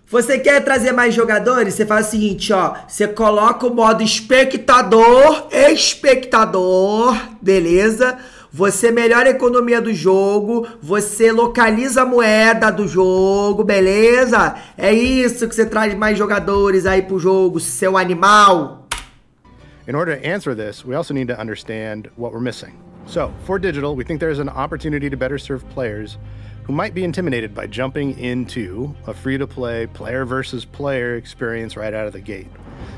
Você quer trazer mais jogadores? Você faz o seguinte, ó. Você coloca o modo espectador, espectador, beleza? Você melhora a economia do jogo, você localiza a moeda do jogo, beleza? É isso que você traz mais jogadores aí pro jogo, seu animal. In order to answer this, we also need to understand what we're missing. So, for digital, we think there's an opportunity to better serve players who might be intimidated by jumping into a free-to-play player versus player experience right out of the gate.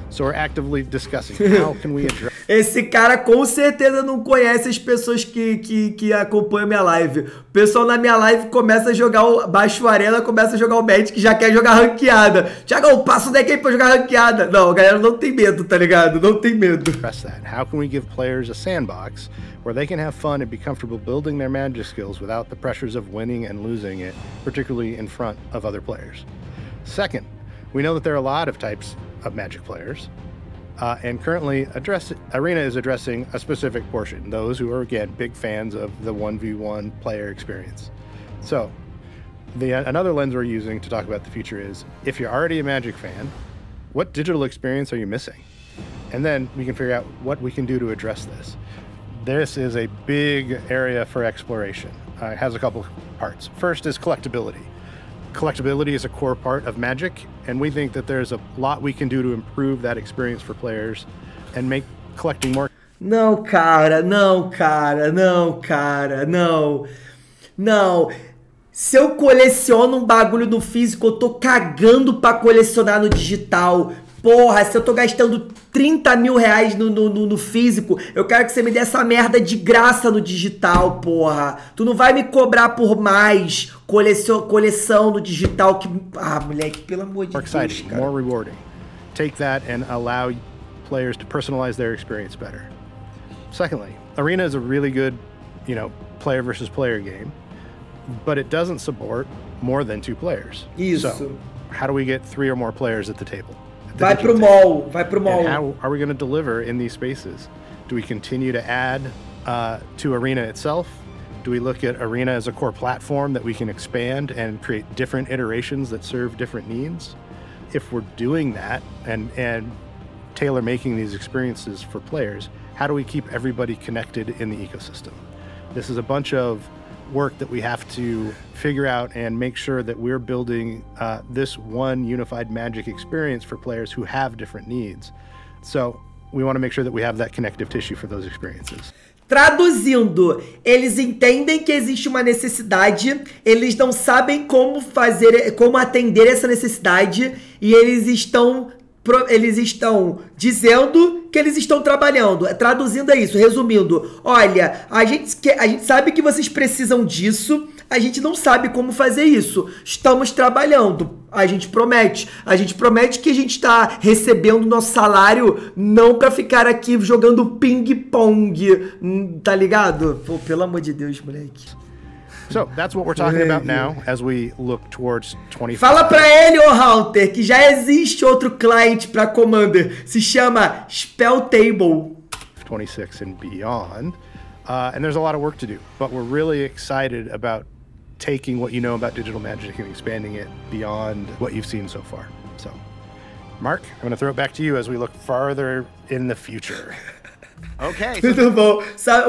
So we're actively discussing how can we address... Esse cara com certeza não conhece as pessoas que, que, que acompanham minha live. O pessoal na minha live começa a jogar o baixo arena, começa a jogar o Magic, já quer jogar ranqueada. Tiagão, passa o deck aí pra jogar ranqueada. Não, a galera não tem medo, tá ligado? Não tem medo. How can we give players a sandbox where they can have fun and be comfortable building their Magic skills without the pressures of winning and losing it, particularly in front of other players? Second, we know that there are a lot of types of Magic players. Uh, and currently, address, Arena is addressing a specific portion, those who are, again, big fans of the one v one player experience. So, the, another lens we're using to talk about the future is, if you're already a Magic fan, what digital experience are you missing? And then we can figure out what we can do to address this. This is a big area for exploration. Uh, it has a couple parts. First is collectability. Collectability is a core part of Magic, and we think that there's a lot we can do to improve that experience for players and make collecting more... Não, cara, não, cara, não, cara, não, não. Se eu coleciono um bagulho no físico, eu tô cagando pra colecionar no digital. Porra, se eu tô gastando trinta mil reais no, no, no, no físico, eu quero que você me dê essa merda de graça no digital, porra. Tu não vai me cobrar por mais coleção, coleção no digital que... Ah, moleque, pelo amor de Deus, cara. More exciting, more rewarding. Take that and allow players to personalize their experience better. Secondly, Arena is a really good, you know, player versus player game, but it doesn't support more than two players. Isso. So, how do we get three or more players at the table? Vai pro mall, vai pro mall. And how are we going to deliver in these spaces? Do we continue to add uh, to Arena itself? Do we look at Arena as a core platform that we can expand and create different iterations that serve different needs? If we're doing that and, and tailor making these experiences for players, how do we keep everybody connected in the ecosystem? This is a bunch of work that we have to figure out and make sure that we're building uh, this one unified Magic experience for players who have different needs. So we want to make sure that we have that connective tissue for those experiences. Traduzindo, eles entendem que existe uma necessidade, eles não sabem como fazer, como atender essa necessidade, e eles estão, eles estão dizendo que eles estão trabalhando. Traduzindo é isso, resumindo. Olha, a gente, quer, a gente sabe que vocês precisam disso, a gente não sabe como fazer isso. Estamos trabalhando. A gente promete. A gente promete que a gente está recebendo nosso salário não para ficar aqui jogando ping-pong. Tá ligado? Pô, pelo amor de Deus, moleque. So, that's what we're talking about now as we look towards twenty-five. Fala pra ele, ô Hunter, que já existe outro cliente pra Commander. Se chama Spell Table. twenty-six and beyond. Uh, and there's a lot of work to do, but we're really excited about taking what you know about digital magic and expanding it beyond what you've seen so far. So, Mark, I'm going to throw it back to you as we look farther in the future. Okay. Muito bom.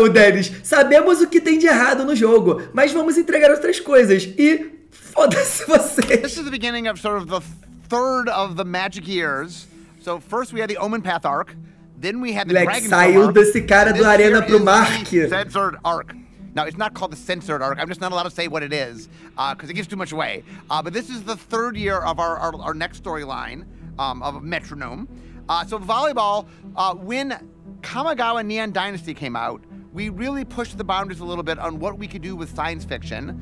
O Dennis, sabemos o que tem de errado no jogo, mas vamos entregar outras coisas e foda-se vocês. This is the beginning of sort of the third of the Magic years. So first we had the Omen Path arc. Then we had the Black saiu desse cara do Arena pro Mark. Censored arc. Now it's not called the censored arc. I'm just not allowed to say what it is because uh, it gives too much away. Uh, but this is the third year of our our, our next storyline um, of Metronome. Uh, so volleyball, uh, when Kamigawa Neon Dynasty came out, we really pushed the boundaries a little bit on what we could do with science fiction.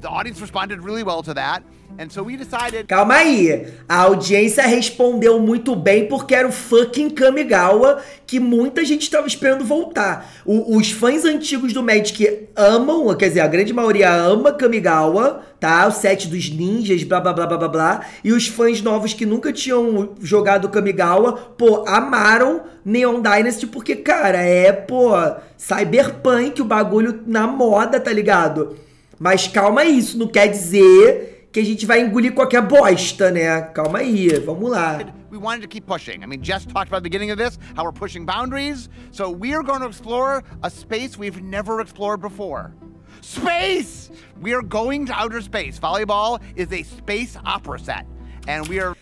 The audience responded really well to that. And so we decided... Calma aí, a audiência respondeu muito bem porque era o fucking Kamigawa que muita gente estava esperando voltar. O, os fãs antigos do Magic amam, quer dizer, a grande maioria ama Kamigawa, tá? O set dos ninjas, blá blá blá blá blá. E os fãs novos que nunca tinham jogado Kamigawa, pô, amaram Neon Dynasty porque, cara, é, pô, cyberpunk, o bagulho na moda, tá ligado? Mas calma aí, isso não quer dizer... que a gente vai engolir qualquer bosta, né? Calma aí, vamos lá. We wanted to keep pushing. I mean, Jess talked about the beginning of this, how we're pushing boundaries. So we are going to explore a space we've never explored before. Space! We are going to outer space. Volleyball is a space opera set. And we are...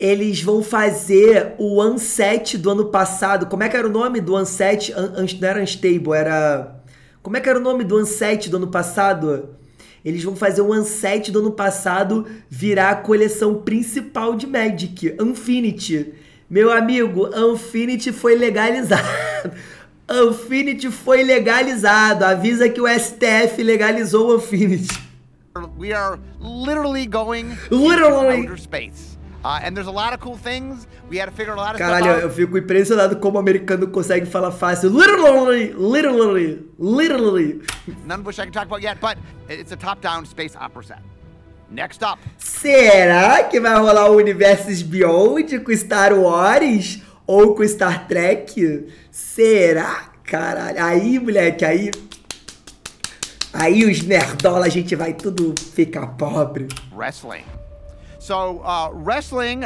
Eles vão fazer o Unset do ano passado. Como é que era o nome do Unset? Un, un, não era Unstable, era... Como é que era o nome do Unset do ano passado? Eles vão fazer o Unset do ano passado virar a coleção principal de Magic, Infinity. Meu amigo, Infinity foi legalizado. Infinity foi legalizado. Avisa que o S T F legalizou o Infinity. We are literally going literally. Outer space. Uh, and there's a lot of cool things. We had to figure a lot of Caralho, stuff out. Eu fico impressionado como o americano consegue falar fácil. Literally, literally, literally. None of which I can talk about yet, but it's a top-down space opera set. Next up. Será que vai rolar o Universos Beyond com Star Wars ou com Star Trek? Será? Caralho, aí, moleque, aí. Aí os nerdola, a gente vai tudo ficar pobre. Wrestling. So uh, wrestling,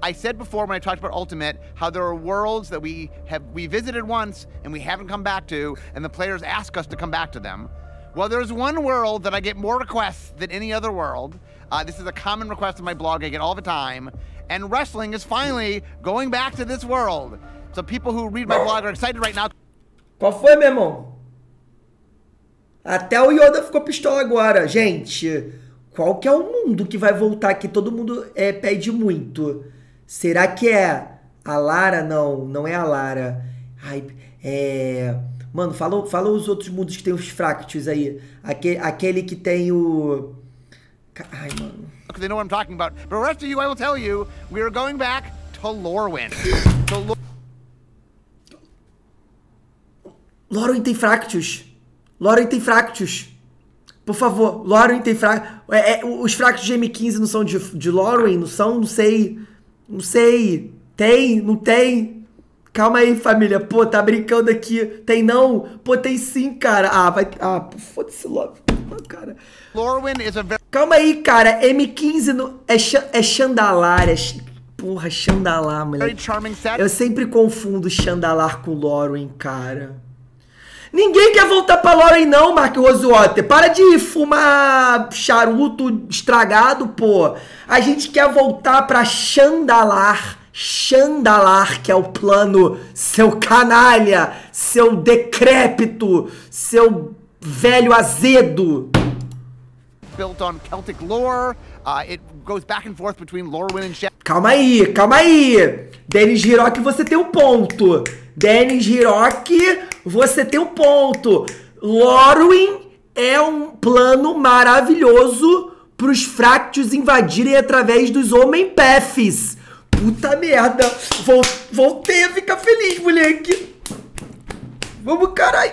I said before when I talked about Ultimate, how there are worlds that we have we visited once and we haven't come back to, and the players ask us to come back to them. Well, there's one world that I get more requests than any other world. Uh, this is a common request in my blog I get all the time, and wrestling is finally going back to this world. So people who read my blog are excited right now. Qual foi, meu irmão? Até o Yoda ficou pistola agora, gente. Qual que é o mundo que vai voltar que todo mundo é, pede muito? Será que é a Lara? Não, não é a Lara. Ai, é... Mano, fala, fala os outros mundos que tem os fractos aí. Aquele, aquele que tem o... Ai, mano. They know what I'm talking about. But the rest of you, I will tell you, we are going back to Lorwyn. Lor Lorwyn tem fractos. Lorwyn tem fractos. Por favor, Lorwyn tem fractos. É, é, os fractos de M quinze não são de, de Lorwyn? Não são? Não sei. Não sei. Tem? Não tem? Calma aí, família. Pô, tá brincando aqui. Tem não? Pô, tem sim, cara. Ah, vai. Ah, foda-se, Lorwyn. Cara. Lorwyn is a very... Calma aí, cara. M quinze no... é, é Chandalar. É... Porra, Chandalar, moleque. Eu sempre confundo Chandalar com Lorwyn, cara. Ninguém quer voltar pra Lorwyn não, Mark Rosewater. Para de fumar charuto estragado, pô. A gente quer voltar pra Chandalar. Chandalar, que é o plano, seu canalha, seu decrépito, seu velho azedo. Built on Celtic lore. Uh, it goes back and forth between Lorwyn and calma aí, calma aí. Denis Hirock, você tem um ponto. Denis Hirock, você tem um ponto. Lorwyn é um plano maravilhoso para os Fractos invadirem através dos Omen Paths. Puta merda. Vol voltei a ficar feliz, moleque. Vamos, caralho.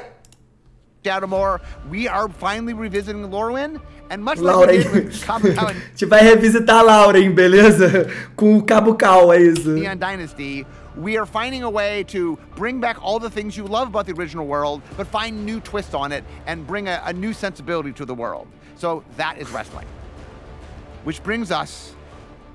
Shadowmoor, we are finally revisiting Lorwyn, and much like we did Cabo Cow. A gente vai revisitar Lorwyn, beleza? Com o Cabo Cow, é isso. Neon Dynasty, we are finding a way to bring back all the things you love about the original world, but find new twists on it and bring a, a new sensibility to the world. So that is wrestling. Which brings us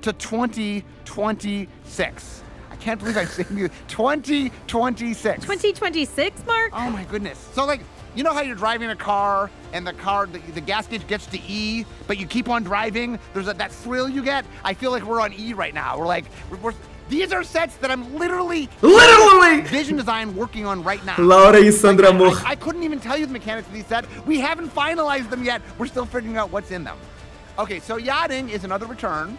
to twenty twenty-six. I can't believe I'm saying you. twenty twenty-six. twenty twenty-six, Mark? Oh my goodness. So like, you know how you're driving a car and the car, the, the gas gauge gets to E, but you keep on driving? There's a, that thrill you get? I feel like we're on E right now. We're like, we're, we're, these are sets that I'm literally, literally vision design working on right now. Laura e Sandra Moore. Like, I, I couldn't even tell you the mechanics of these sets. We haven't finalized them yet. We're still figuring out what's in them. Okay, so yachting is another return.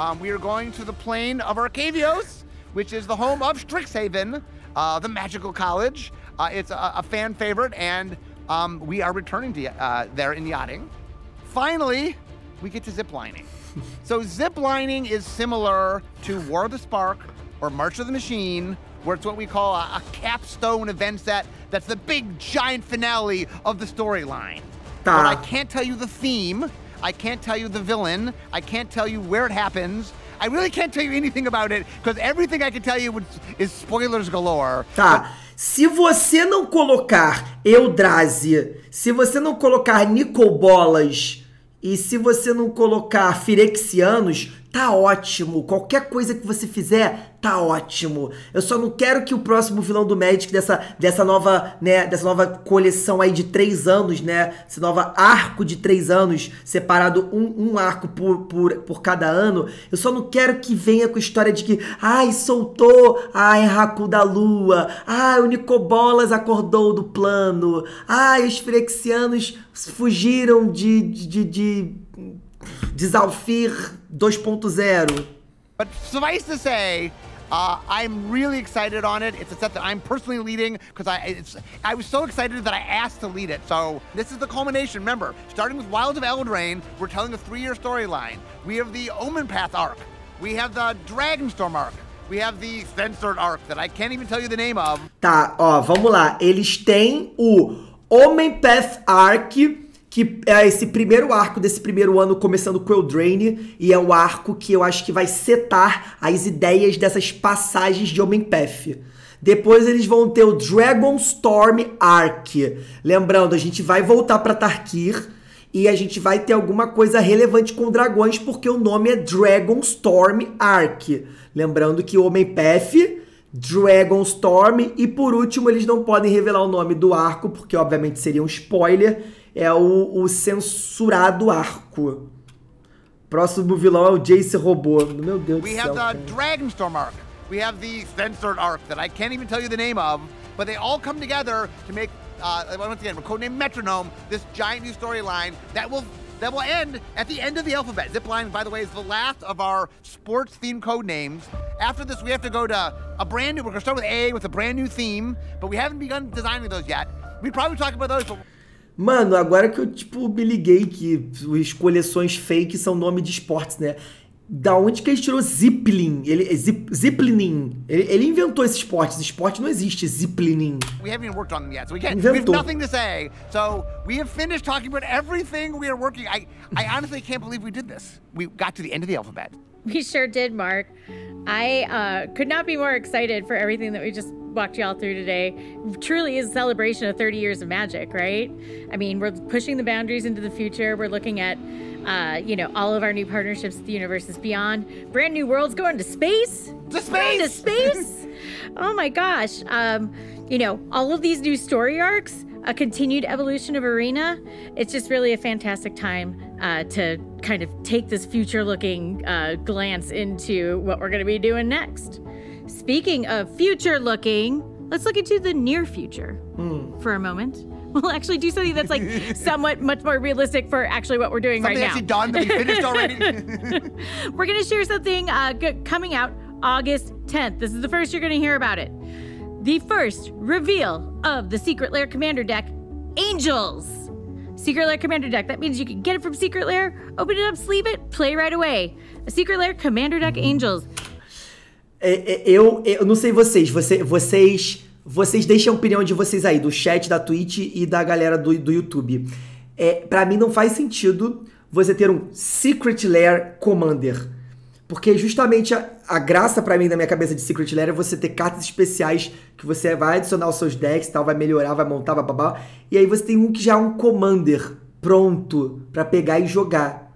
Um, we are going to the plain of Arcavios, which is the home of Strixhaven, uh, the magical college. Uh, it's a, a fan favorite, and um, we are returning to uh, there in yachting. Finally, we get to ziplining. So ziplining is similar to War of the Spark or March of the Machine, where it's what we call a, a capstone event set that's the big, giant finale of the storyline. But I can't tell you the theme. I can't tell you the villain. I can't tell you where it happens. I really can't tell you anything about it, because everything I can tell you is spoilers galore. Tá. Se você não colocar Eldrazi, se você não colocar Nicobolas e se você não colocar Phyrexianos, tá ótimo. Qualquer coisa que você fizer, tá ótimo. Eu só não quero que o próximo vilão do Magic dessa, dessa nova, né, dessa nova coleção aí de três anos, né, esse novo arco de três anos, separado um, um arco por, por, por cada ano, eu só não quero que venha com a história de que, ai, soltou, ai, Raku da Lua, ai, o Nicobolas acordou do plano, ai, os Phyrexianos fugiram de... de, de, de... Desalfir two point oh. But suffice to say, uh, I'm really excited on it. It's a set that I'm personally leading because I it's, I was so excited that I asked to lead it. So this is the culmination. Remember, starting with Wilds of Eldraine, we're telling a three-year storyline. We have the Omen Path arc. We have the Dragonstorm arc. We have the censored arc that I can't even tell you the name of. Tá, ó, vamos lá. Eles têm o Omen Path arc, que é esse primeiro arco desse primeiro ano, começando com Eldraine, e é o arco que eu acho que vai setar as ideias dessas passagens de Omen Path. Depois eles vão ter o Dragonstorm Arc. Lembrando, a gente vai voltar para Tarkir, e a gente vai ter alguma coisa relevante com dragões, porque o nome é Dragonstorm Arc. Lembrando que Omen Path, Dragonstorm, e por último eles não podem revelar o nome do arco, porque obviamente seria um spoiler, é o, o censurado arco. Próximo vilão é o Jace robô. Meu Deus do céu. We have the Dragonstorm arc. We have the censored arc that I can't even tell you the name of, but they all come together to make uh once again, we're codenamed Metronome, this giant new storyline that will that will end at the end of the alphabet. Zipline, by the way, is the last of our sports theme code names. After this, we have to go to a brand new, we're going to start with A with a brand new theme, but we haven't begun designing those yet. We probably talk about those but mano, agora que eu, tipo, me liguei que as coleções fake são nome de esportes, né? Da onde que ele tirou Ziplin? Ele, zip, ziplining. Ele, ele inventou esse esporte. Esse esporte não existe, ziplining. We haven't even worked on them yet, so we can't. We have nothing to say. So we have finished talking about everything we are working. I, I honestly can't believe we did this. We got to the end of the alphabet. We sure did, Mark. I uh, could not be more excited for everything that we just walked y'all through today. It truly is a celebration of thirty years of Magic, right? I mean, we're pushing the boundaries into the future. We're looking at, uh, you know, all of our new partnerships with the universes beyond. Brand new worlds going to space. To space. Going to space. Oh my gosh. Um, you know, all of these new story arcs. a continued evolution of Arena. It's just really a fantastic time uh, to kind of take this future-looking uh, glance into what we're going to be doing next. Speaking of future-looking, let's look into the near future mm. for a moment. We'll actually do something that's like somewhat much more realistic for actually what we're doing something right now. Something that's actually done that we finished already. We're going to share something uh, coming out August tenth. This is the first you're going to hear about it. The first reveal of the Secret Lair Commander deck, Angels. Secret Lair Commander deck. That means you can get it from Secret Lair, open it up, sleeve it, play right away. A Secret Lair Commander deck, Angels. É, é, eu, eu não sei vocês, você, vocês... Vocês deixem a opinião de vocês aí, do chat, da Twitch e da galera do, do YouTube. É, pra mim não faz sentido você ter um Secret Lair Commander. Porque justamente a, a graça pra mim, na minha cabeça, de Secret Lair é você ter cartas especiais que você vai adicionar aos seus decks, tal, vai melhorar, vai montar, bababá. E aí você tem um que já é um Commander pronto pra pegar e jogar.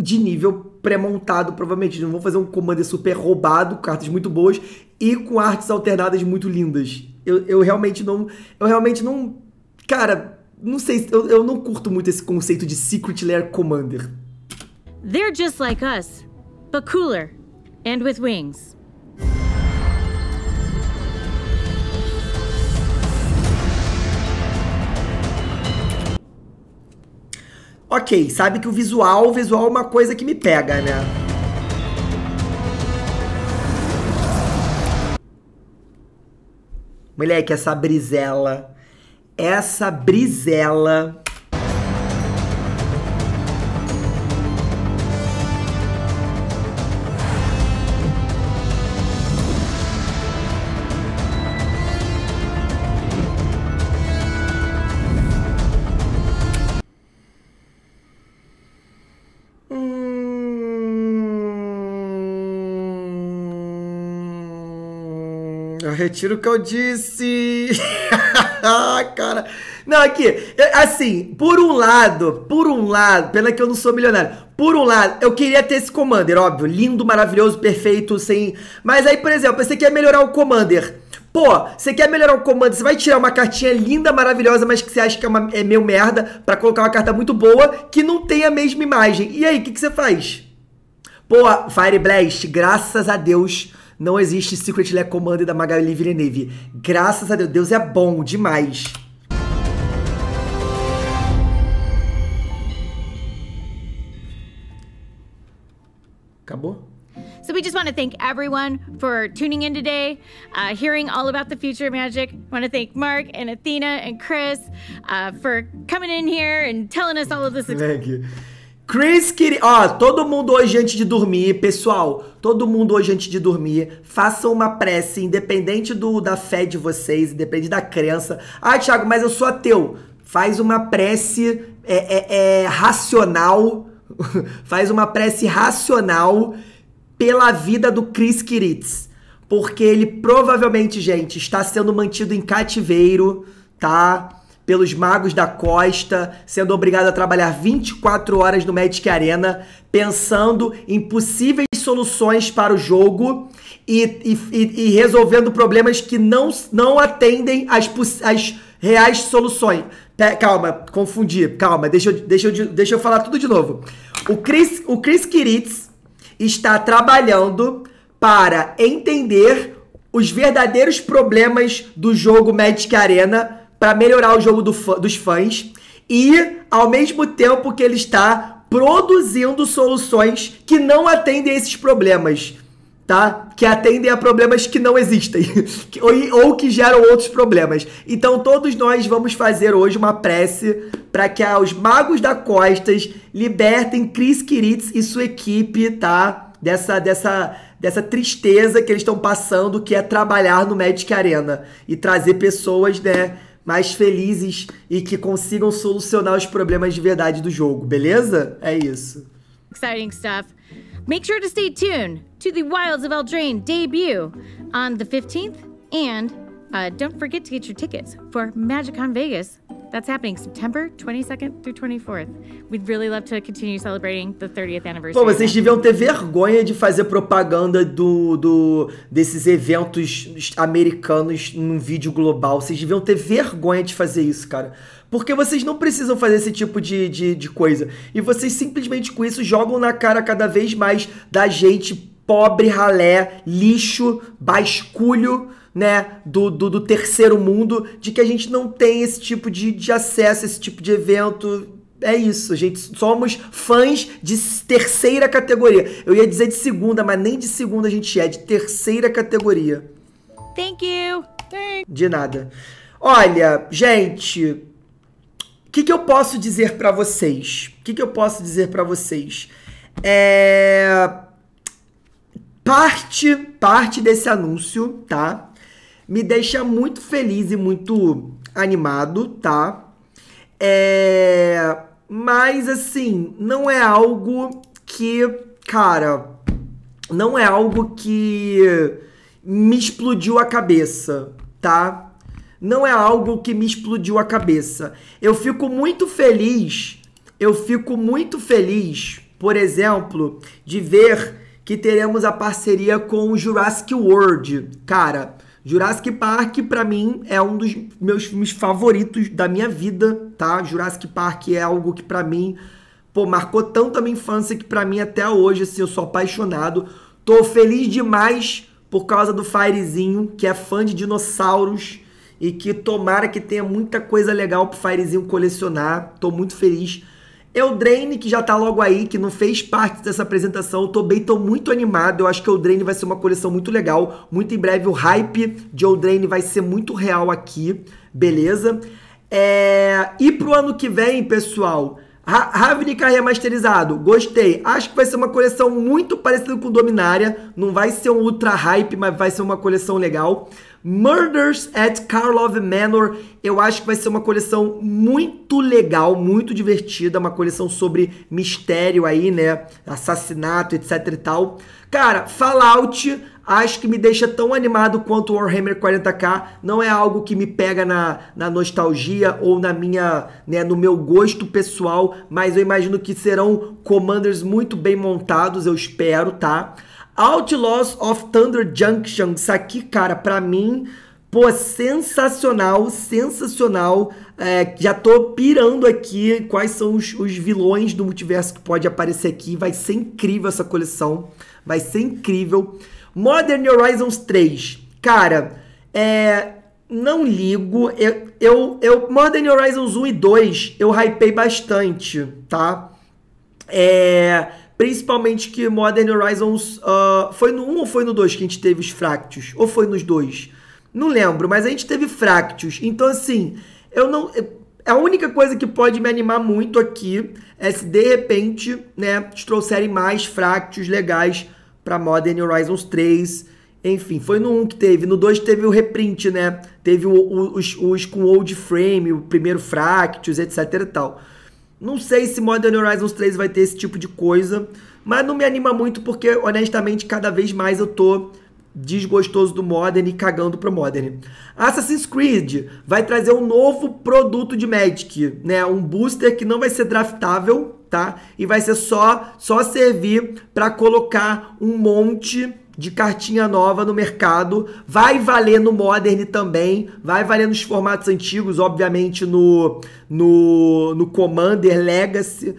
De nível pré-montado, provavelmente. Não vou fazer um Commander super roubado, com cartas muito boas e com artes alternadas muito lindas. Eu, eu realmente não... Eu realmente não... Cara, não sei... Eu, eu não curto muito esse conceito de Secret Lair Commander. They're just like us, but cooler and with wings. Ok, sabe que o visual, o visual é uma coisa que me pega, né? Moleque, essa brisela, essa brisela. Retiro o que eu disse. Cara. Não, aqui, assim, por um lado, por um lado, pena que eu não sou milionário. Por um lado, eu queria ter esse Commander, óbvio, lindo, maravilhoso, perfeito, sem... Mas aí, por exemplo, você quer melhorar o Commander. Pô, você quer melhorar o Commander, você vai tirar uma cartinha linda, maravilhosa, mas que você acha que é, uma, é meio merda, pra colocar uma carta muito boa, que não tem a mesma imagem. E aí, o que, que você faz? Pô, Fire Blast, graças a Deus... Não existe Secret Lair Commander da Magali Villeneuve. Graças a Deus. Deus é bom demais. Acabou? So we just want to thank everyone for tuning in today, uh, hearing all about the future of Magic. I want to thank Mark and Athena and Chris uh, for coming in here and telling us all of this. Thank you. Chris Kiritz, ó, todo mundo hoje antes de dormir, pessoal, todo mundo hoje antes de dormir, façam uma prece, independente do, da fé de vocês, independente da crença. Ah, Thiago, mas eu sou ateu. Faz uma prece é, é, é, racional, faz uma prece racional pela vida do Chris Kiritz, porque ele provavelmente, gente, está sendo mantido em cativeiro, tá? Pelos magos da costa, sendo obrigado a trabalhar vinte e quatro horas no Magic Arena, pensando em possíveis soluções para o jogo e, e, e resolvendo problemas que não, não atendem às, às reais soluções. Pera, calma, confundi, calma, deixa eu, deixa, eu, deixa eu falar tudo de novo. O Chris, o Chris Kiritz está trabalhando para entender os verdadeiros problemas do jogo Magic Arena, para melhorar o jogo do fã, dos fãs, e ao mesmo tempo que ele está produzindo soluções que não atendem a esses problemas, tá? Que atendem a problemas que não existem, que, ou, ou que geram outros problemas. Então todos nós vamos fazer hoje uma prece para que os magos da Costas libertem Chris Kiritz e sua equipe, tá? Dessa... dessa dessa tristeza que eles estão passando, que é trabalhar no Magic Arena e trazer pessoas, né, mais felizes e que consigam solucionar os problemas de verdade do jogo, beleza? É isso. Exciting stuff. Make sure to stay tuned to the Wilds of Eldraine debut on the fifteenth and uh, don't forget to get your tickets for MagicCon Vegas That's happening September twenty-second through twenty-fourth. We'd really love to continue celebrating the thirtieth anniversary. Pô, vocês deviam ter vergonha de fazer propaganda do, do, desses eventos americanos num vídeo global. Vocês deviam ter vergonha de fazer isso, cara. Porque vocês não precisam fazer esse tipo de, de, de coisa. E vocês simplesmente com isso jogam na cara cada vez mais da gente pobre, ralé, lixo, basculho, né, do, do, do terceiro mundo, de que a gente não tem esse tipo de, de acesso, esse tipo de evento. É isso, gente, somos fãs de terceira categoria. Eu ia dizer de segunda, mas nem de segunda a gente é, de terceira categoria. Thank you. De nada. Olha, gente, o que, que eu posso dizer pra vocês? O que, que eu posso dizer pra vocês? É... Parte, parte desse anúncio, tá? Me deixa muito feliz e muito animado, tá? É... Mas, assim, não é algo que, cara, não é algo que me explodiu a cabeça, tá? Não é algo que me explodiu a cabeça. Eu fico muito feliz, eu fico muito feliz, por exemplo, de ver que teremos a parceria com o Jurassic World, cara. Jurassic Park, pra mim, é um dos meus filmes favoritos da minha vida, tá? Jurassic Park é algo que, pra mim, pô, marcou tanto a minha infância que, pra mim, até hoje, assim, eu sou apaixonado. Tô feliz demais por causa do Firezinho, que é fã de dinossauros e que tomara que tenha muita coisa legal pro Firezinho colecionar. Tô muito feliz. Eldraine, que já tá logo aí, que não fez parte dessa apresentação, eu tô bem, tô muito animado, eu acho que Eldraine vai ser uma coleção muito legal, muito em breve o hype de Eldraine vai ser muito real aqui, beleza? É... E pro ano que vem, pessoal, Ravnica remasterizado, gostei, acho que vai ser uma coleção muito parecida com Dominária, não vai ser um ultra hype, mas vai ser uma coleção legal. Murders at Karlov Manor, eu acho que vai ser uma coleção muito legal, muito divertida, uma coleção sobre mistério aí, né, assassinato, etc e tal. Cara, Fallout, acho que me deixa tão animado quanto Warhammer quarenta K, não é algo que me pega na, na nostalgia ou na minha, né, no meu gosto pessoal, mas eu imagino que serão commanders muito bem montados, eu espero, tá? Outlaws of Thunder Junction, isso aqui, cara, pra mim, pô, sensacional, sensacional, é, já tô pirando aqui quais são os, os vilões do multiverso que pode aparecer aqui, vai ser incrível essa coleção, vai ser incrível. Modern Horizons três, cara, é, não ligo, eu, eu, eu, Modern Horizons um e dois eu hypei bastante, tá? É... Principalmente que Modern Horizons... Uh, foi no um ou foi no dois que a gente teve os Fractus? Ou foi nos dois? Não lembro, mas a gente teve Fractus. Então, assim, eu não... A única coisa que pode me animar muito aqui é se, de repente, né, te trouxerem mais Fractus legais para Modern Horizons três. Enfim, foi no um que teve. No dois teve o reprint, né? Teve o, o, os, os com Old Frame, o primeiro Fractus, etc e tal. Não sei se Modern Horizons três vai ter esse tipo de coisa, mas não me anima muito porque, honestamente, cada vez mais eu tô desgostoso do Modern e cagando pro Modern. Assassin's Creed vai trazer um novo produto de Magic, né? Um booster que não vai ser draftável, tá? E vai ser só, só servir para colocar um monte de cartinha nova no mercado, vai valer no Modern também, vai valer nos formatos antigos, obviamente no, no, no Commander, Legacy,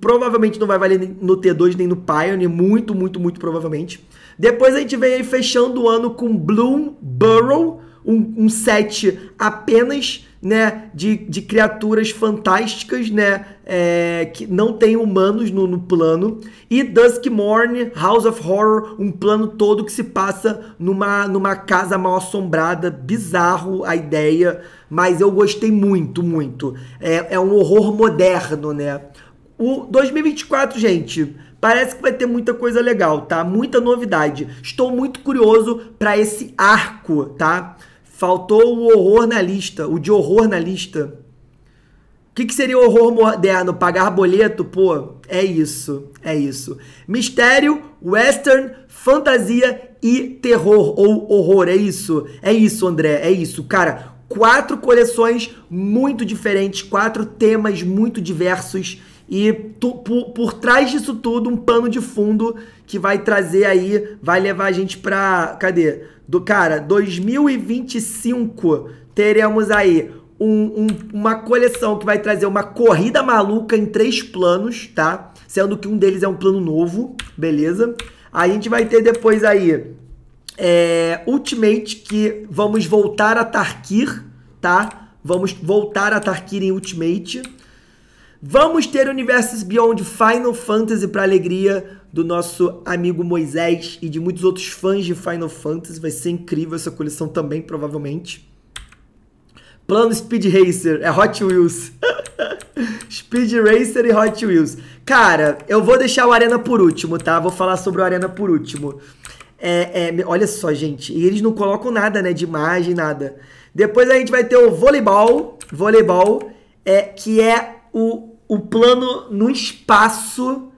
provavelmente não vai valer no T dois nem no Pioneer, muito, muito, muito provavelmente. Depois a gente vem aí fechando o ano com Bloomburrow, um, um set apenas, né, de, de criaturas fantásticas, né, é, que não tem humanos no, no plano, e Duskmorn, House of Horror, um plano todo que se passa numa, numa casa mal assombrada, bizarro a ideia, mas eu gostei muito, muito, é, é um horror moderno, né. O dois mil e vinte e quatro, gente, parece que vai ter muita coisa legal, tá, muita novidade, estou muito curioso para esse arco, tá. Faltou o horror na lista, o de horror na lista. O que, que seria horror moderno? Pagar boleto? Pô, é isso, é isso. Mistério, western, fantasia e terror ou horror, é isso? É isso, André, é isso. Cara, Quatro coleções muito diferentes, quatro temas muito diversos e tu, por, por trás disso tudo um pano de fundo que vai trazer aí, vai levar a gente pra, cadê? Do, cara, dois mil e vinte e cinco teremos aí um, um, uma coleção que vai trazer uma corrida maluca em três planos, tá? Sendo que um deles é um plano novo, beleza? A gente vai ter depois aí... É, Ultimate, que vamos voltar a Tarkir, tá? Vamos voltar a Tarkir em Ultimate. Vamos ter Universes Beyond Final Fantasy para alegria do nosso amigo Moisés e de muitos outros fãs de Final Fantasy. Vai ser incrível essa coleção também, provavelmente. Plano Speed Racer, é Hot Wheels. Speed Racer e Hot Wheels. Cara, eu vou deixar o Arena por último, tá? Vou falar sobre o Arena por último. É, é, olha só, gente, e eles não colocam nada, né, de imagem, nada. Depois a gente vai ter o voleibol, voleibol, é, que é o, o plano no espaço,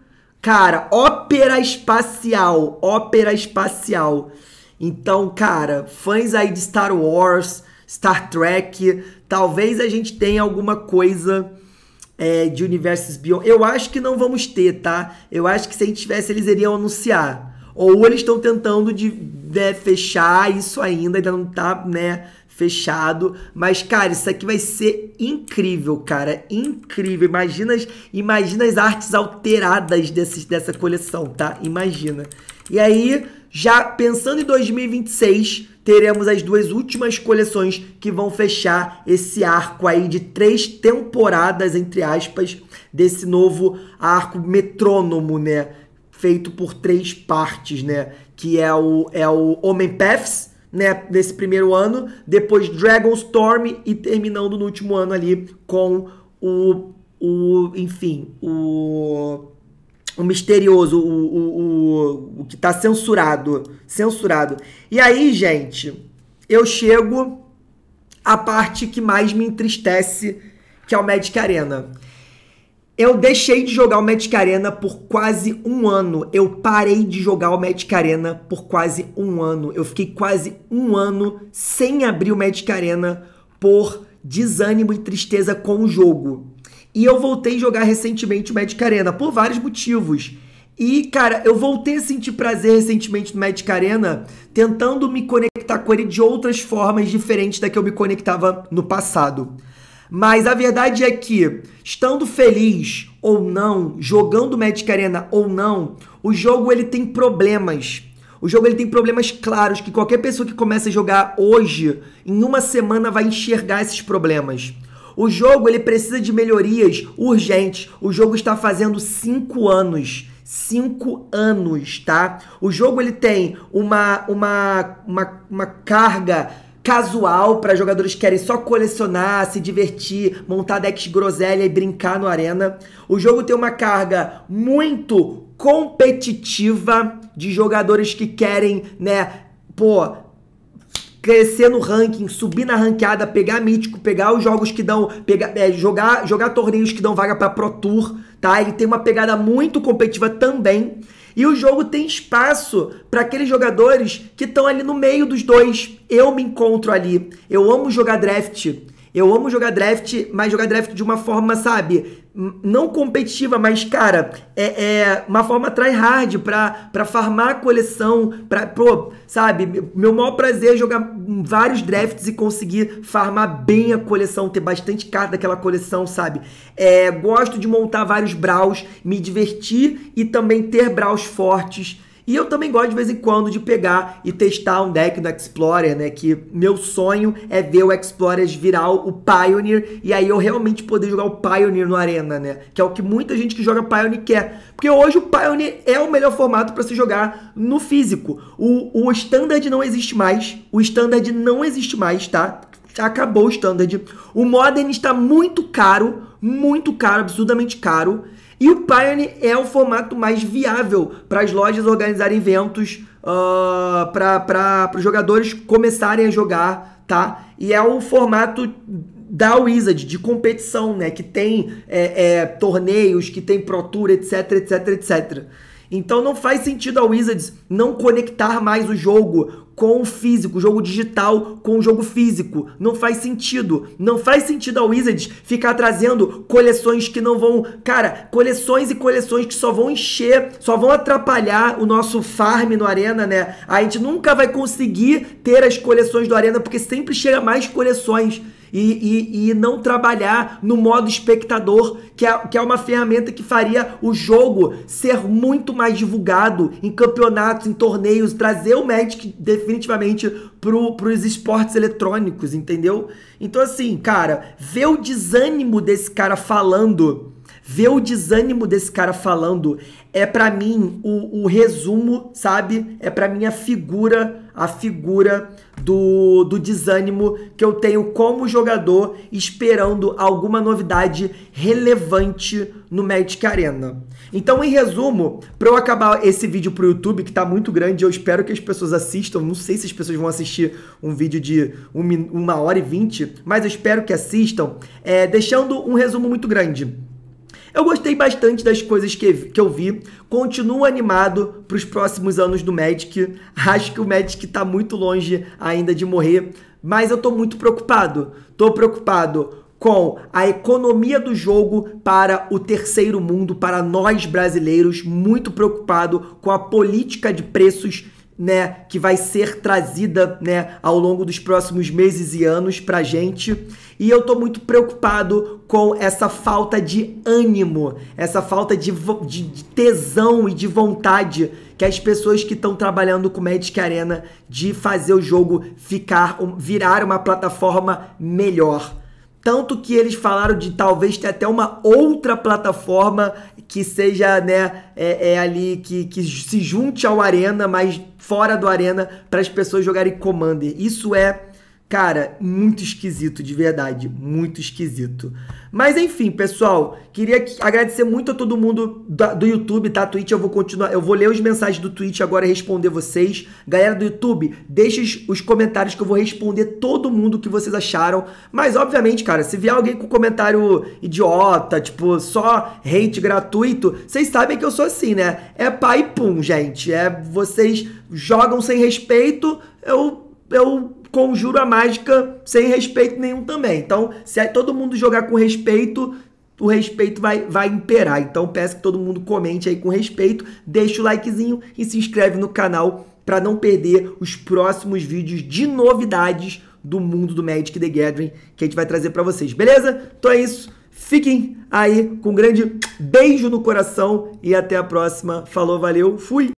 cara, ópera espacial, ópera espacial. Então, cara, fãs aí de Star Wars, Star Trek, talvez a gente tenha alguma coisa... É, de Universes Beyond. Eu acho que não vamos ter, tá? Eu acho que se a gente tivesse, eles iriam anunciar. Ou eles estão tentando de, né, fechar isso ainda, ainda não tá, né, fechado. Mas, cara, isso aqui vai ser incrível, cara, incrível. Imagina, imagina as artes alteradas desses, dessa coleção, tá? Imagina. E aí, já pensando em dois mil e vinte e seis, teremos as duas últimas coleções que vão fechar esse arco aí de três temporadas, entre aspas, desse novo arco metrônomo, né? Feito por três partes, né? Que é o, é o Omen Path, né? Nesse primeiro ano, depois Dragonstorm e terminando no último ano ali com o, o enfim, o, o misterioso, o, o, o, o que tá censurado, censurado. E aí, gente, eu chego à parte que mais me entristece, que é o Magic Arena. Eu deixei de jogar o Magic Arena por quase um ano. Eu parei de jogar o Magic Arena por quase um ano. Eu fiquei quase um ano sem abrir o Magic Arena por desânimo e tristeza com o jogo. E eu voltei a jogar recentemente o Magic Arena por vários motivos. E, cara, eu voltei a sentir prazer recentemente no Magic Arena tentando me conectar com ele de outras formas diferentes da que eu me conectava no passado. Mas a verdade é que, estando feliz ou não, jogando Magic Arena ou não, o jogo ele tem problemas. O jogo ele tem problemas claros que qualquer pessoa que começa a jogar hoje, em uma semana vai enxergar esses problemas. O jogo ele precisa de melhorias urgentes. O jogo está fazendo cinco anos. Cinco anos, tá? O jogo ele tem uma, uma, uma, uma carga... casual para jogadores que querem só colecionar, se divertir, montar decks groselha e brincar no Arena. O jogo tem uma carga muito competitiva de jogadores que querem, né, pô, crescer no ranking, subir na ranqueada, pegar mítico, pegar os jogos que dão, pegar, é, jogar, jogar torneios que dão vaga para Pro Tour, tá? Ele tem uma pegada muito competitiva também. E o jogo tem espaço para aqueles jogadores que estão ali no meio dos dois. Eu me encontro ali. Eu amo jogar draft. Eu amo jogar draft, mas jogar draft de uma forma, sabe, não competitiva, mas, cara, é, é uma forma tryhard para farmar a coleção, pra, pro, sabe? Meu maior prazer é jogar vários drafts e conseguir farmar bem a coleção, ter bastante carta daquela coleção, sabe? É, gosto de montar vários brawls, me divertir e também ter brawls fortes. E eu também gosto de vez em quando de pegar e testar um deck do Explorer, né? Que meu sonho é ver o Explorer virar o Pioneer e aí eu realmente poder jogar o Pioneer no Arena, né? Que é o que muita gente que joga Pioneer quer. Porque hoje o Pioneer é o melhor formato para se jogar no físico. O, o Standard não existe mais. O Standard não existe mais, tá? Acabou o Standard. O Modern está muito caro, muito caro, absurdamente caro. E o Pioneer é o formato mais viável para as lojas organizarem eventos, uh, para os jogadores começarem a jogar, tá? E é o formato da Wizard, de competição, né? Que tem é, é, torneios, que tem Pro Tour, etc, etc, et cetera. Então não faz sentido a Wizards não conectar mais o jogo com o físico, jogo digital com o jogo físico. Não faz sentido. Não faz sentido a Wizards ficar trazendo coleções que não vão... Cara, coleções e coleções que só vão encher, só vão atrapalhar o nosso farm no Arena, né? A gente nunca vai conseguir ter as coleções do Arena, porque sempre chega mais coleções. E, e, e não trabalhar no modo espectador, que é, que é uma ferramenta que faria o jogo ser muito mais divulgado em campeonatos, em torneios, trazer o Magic definitivamente pro, pros esportes eletrônicos, entendeu? Então assim, cara, ver o desânimo desse cara falando, ver o desânimo desse cara falando é pra mim o, o resumo, sabe? É pra mim a figura... a figura do, do desânimo que eu tenho como jogador esperando alguma novidade relevante no Magic Arena. Então, em resumo, para eu acabar esse vídeo pro YouTube, que tá muito grande, eu espero que as pessoas assistam, não sei se as pessoas vão assistir um vídeo de uma hora e vinte, mas eu espero que assistam, é, deixando um resumo muito grande. Eu gostei bastante das coisas que, que eu vi, continuo animado para os próximos anos do Magic, acho que o Magic está muito longe ainda de morrer, mas eu estou muito preocupado, estou preocupado com a economia do jogo para o terceiro mundo, para nós brasileiros, muito preocupado com a política de preços, né, que vai ser trazida, né, ao longo dos próximos meses e anos pra gente. E eu tô muito preocupado com essa falta de ânimo, essa falta de, de, de tesão e de vontade que as pessoas que estão trabalhando com Magic Arena de fazer o jogo ficar, virar uma plataforma melhor. Tanto que eles falaram de talvez ter até uma outra plataforma que seja, né, é, é ali, que, que se junte ao Arena, mas fora do Arena, para as pessoas jogarem Commander. Isso é, cara, muito esquisito, de verdade, muito esquisito. Mas enfim, pessoal, queria agradecer muito a todo mundo do, do YouTube, tá? Twitch, eu vou continuar, eu vou ler os mensagens do Twitch agora e responder vocês. Galera do YouTube, deixem os comentários que eu vou responder todo mundo que vocês acharam. Mas, obviamente, cara, se vier alguém com comentário idiota, tipo, só hate gratuito, vocês sabem que eu sou assim, né? É pá e pum, gente. É, vocês jogam sem respeito, eu... eu conjuro a mágica sem respeito nenhum também. Então, se todo mundo jogar com respeito, o respeito vai, vai imperar. Então, peço que todo mundo comente aí com respeito, deixa o likezinho e se inscreve no canal para não perder os próximos vídeos de novidades do mundo do Magic The Gathering que a gente vai trazer para vocês, beleza? Então é isso. Fiquem aí com um grande beijo no coração e até a próxima. Falou, valeu, fui!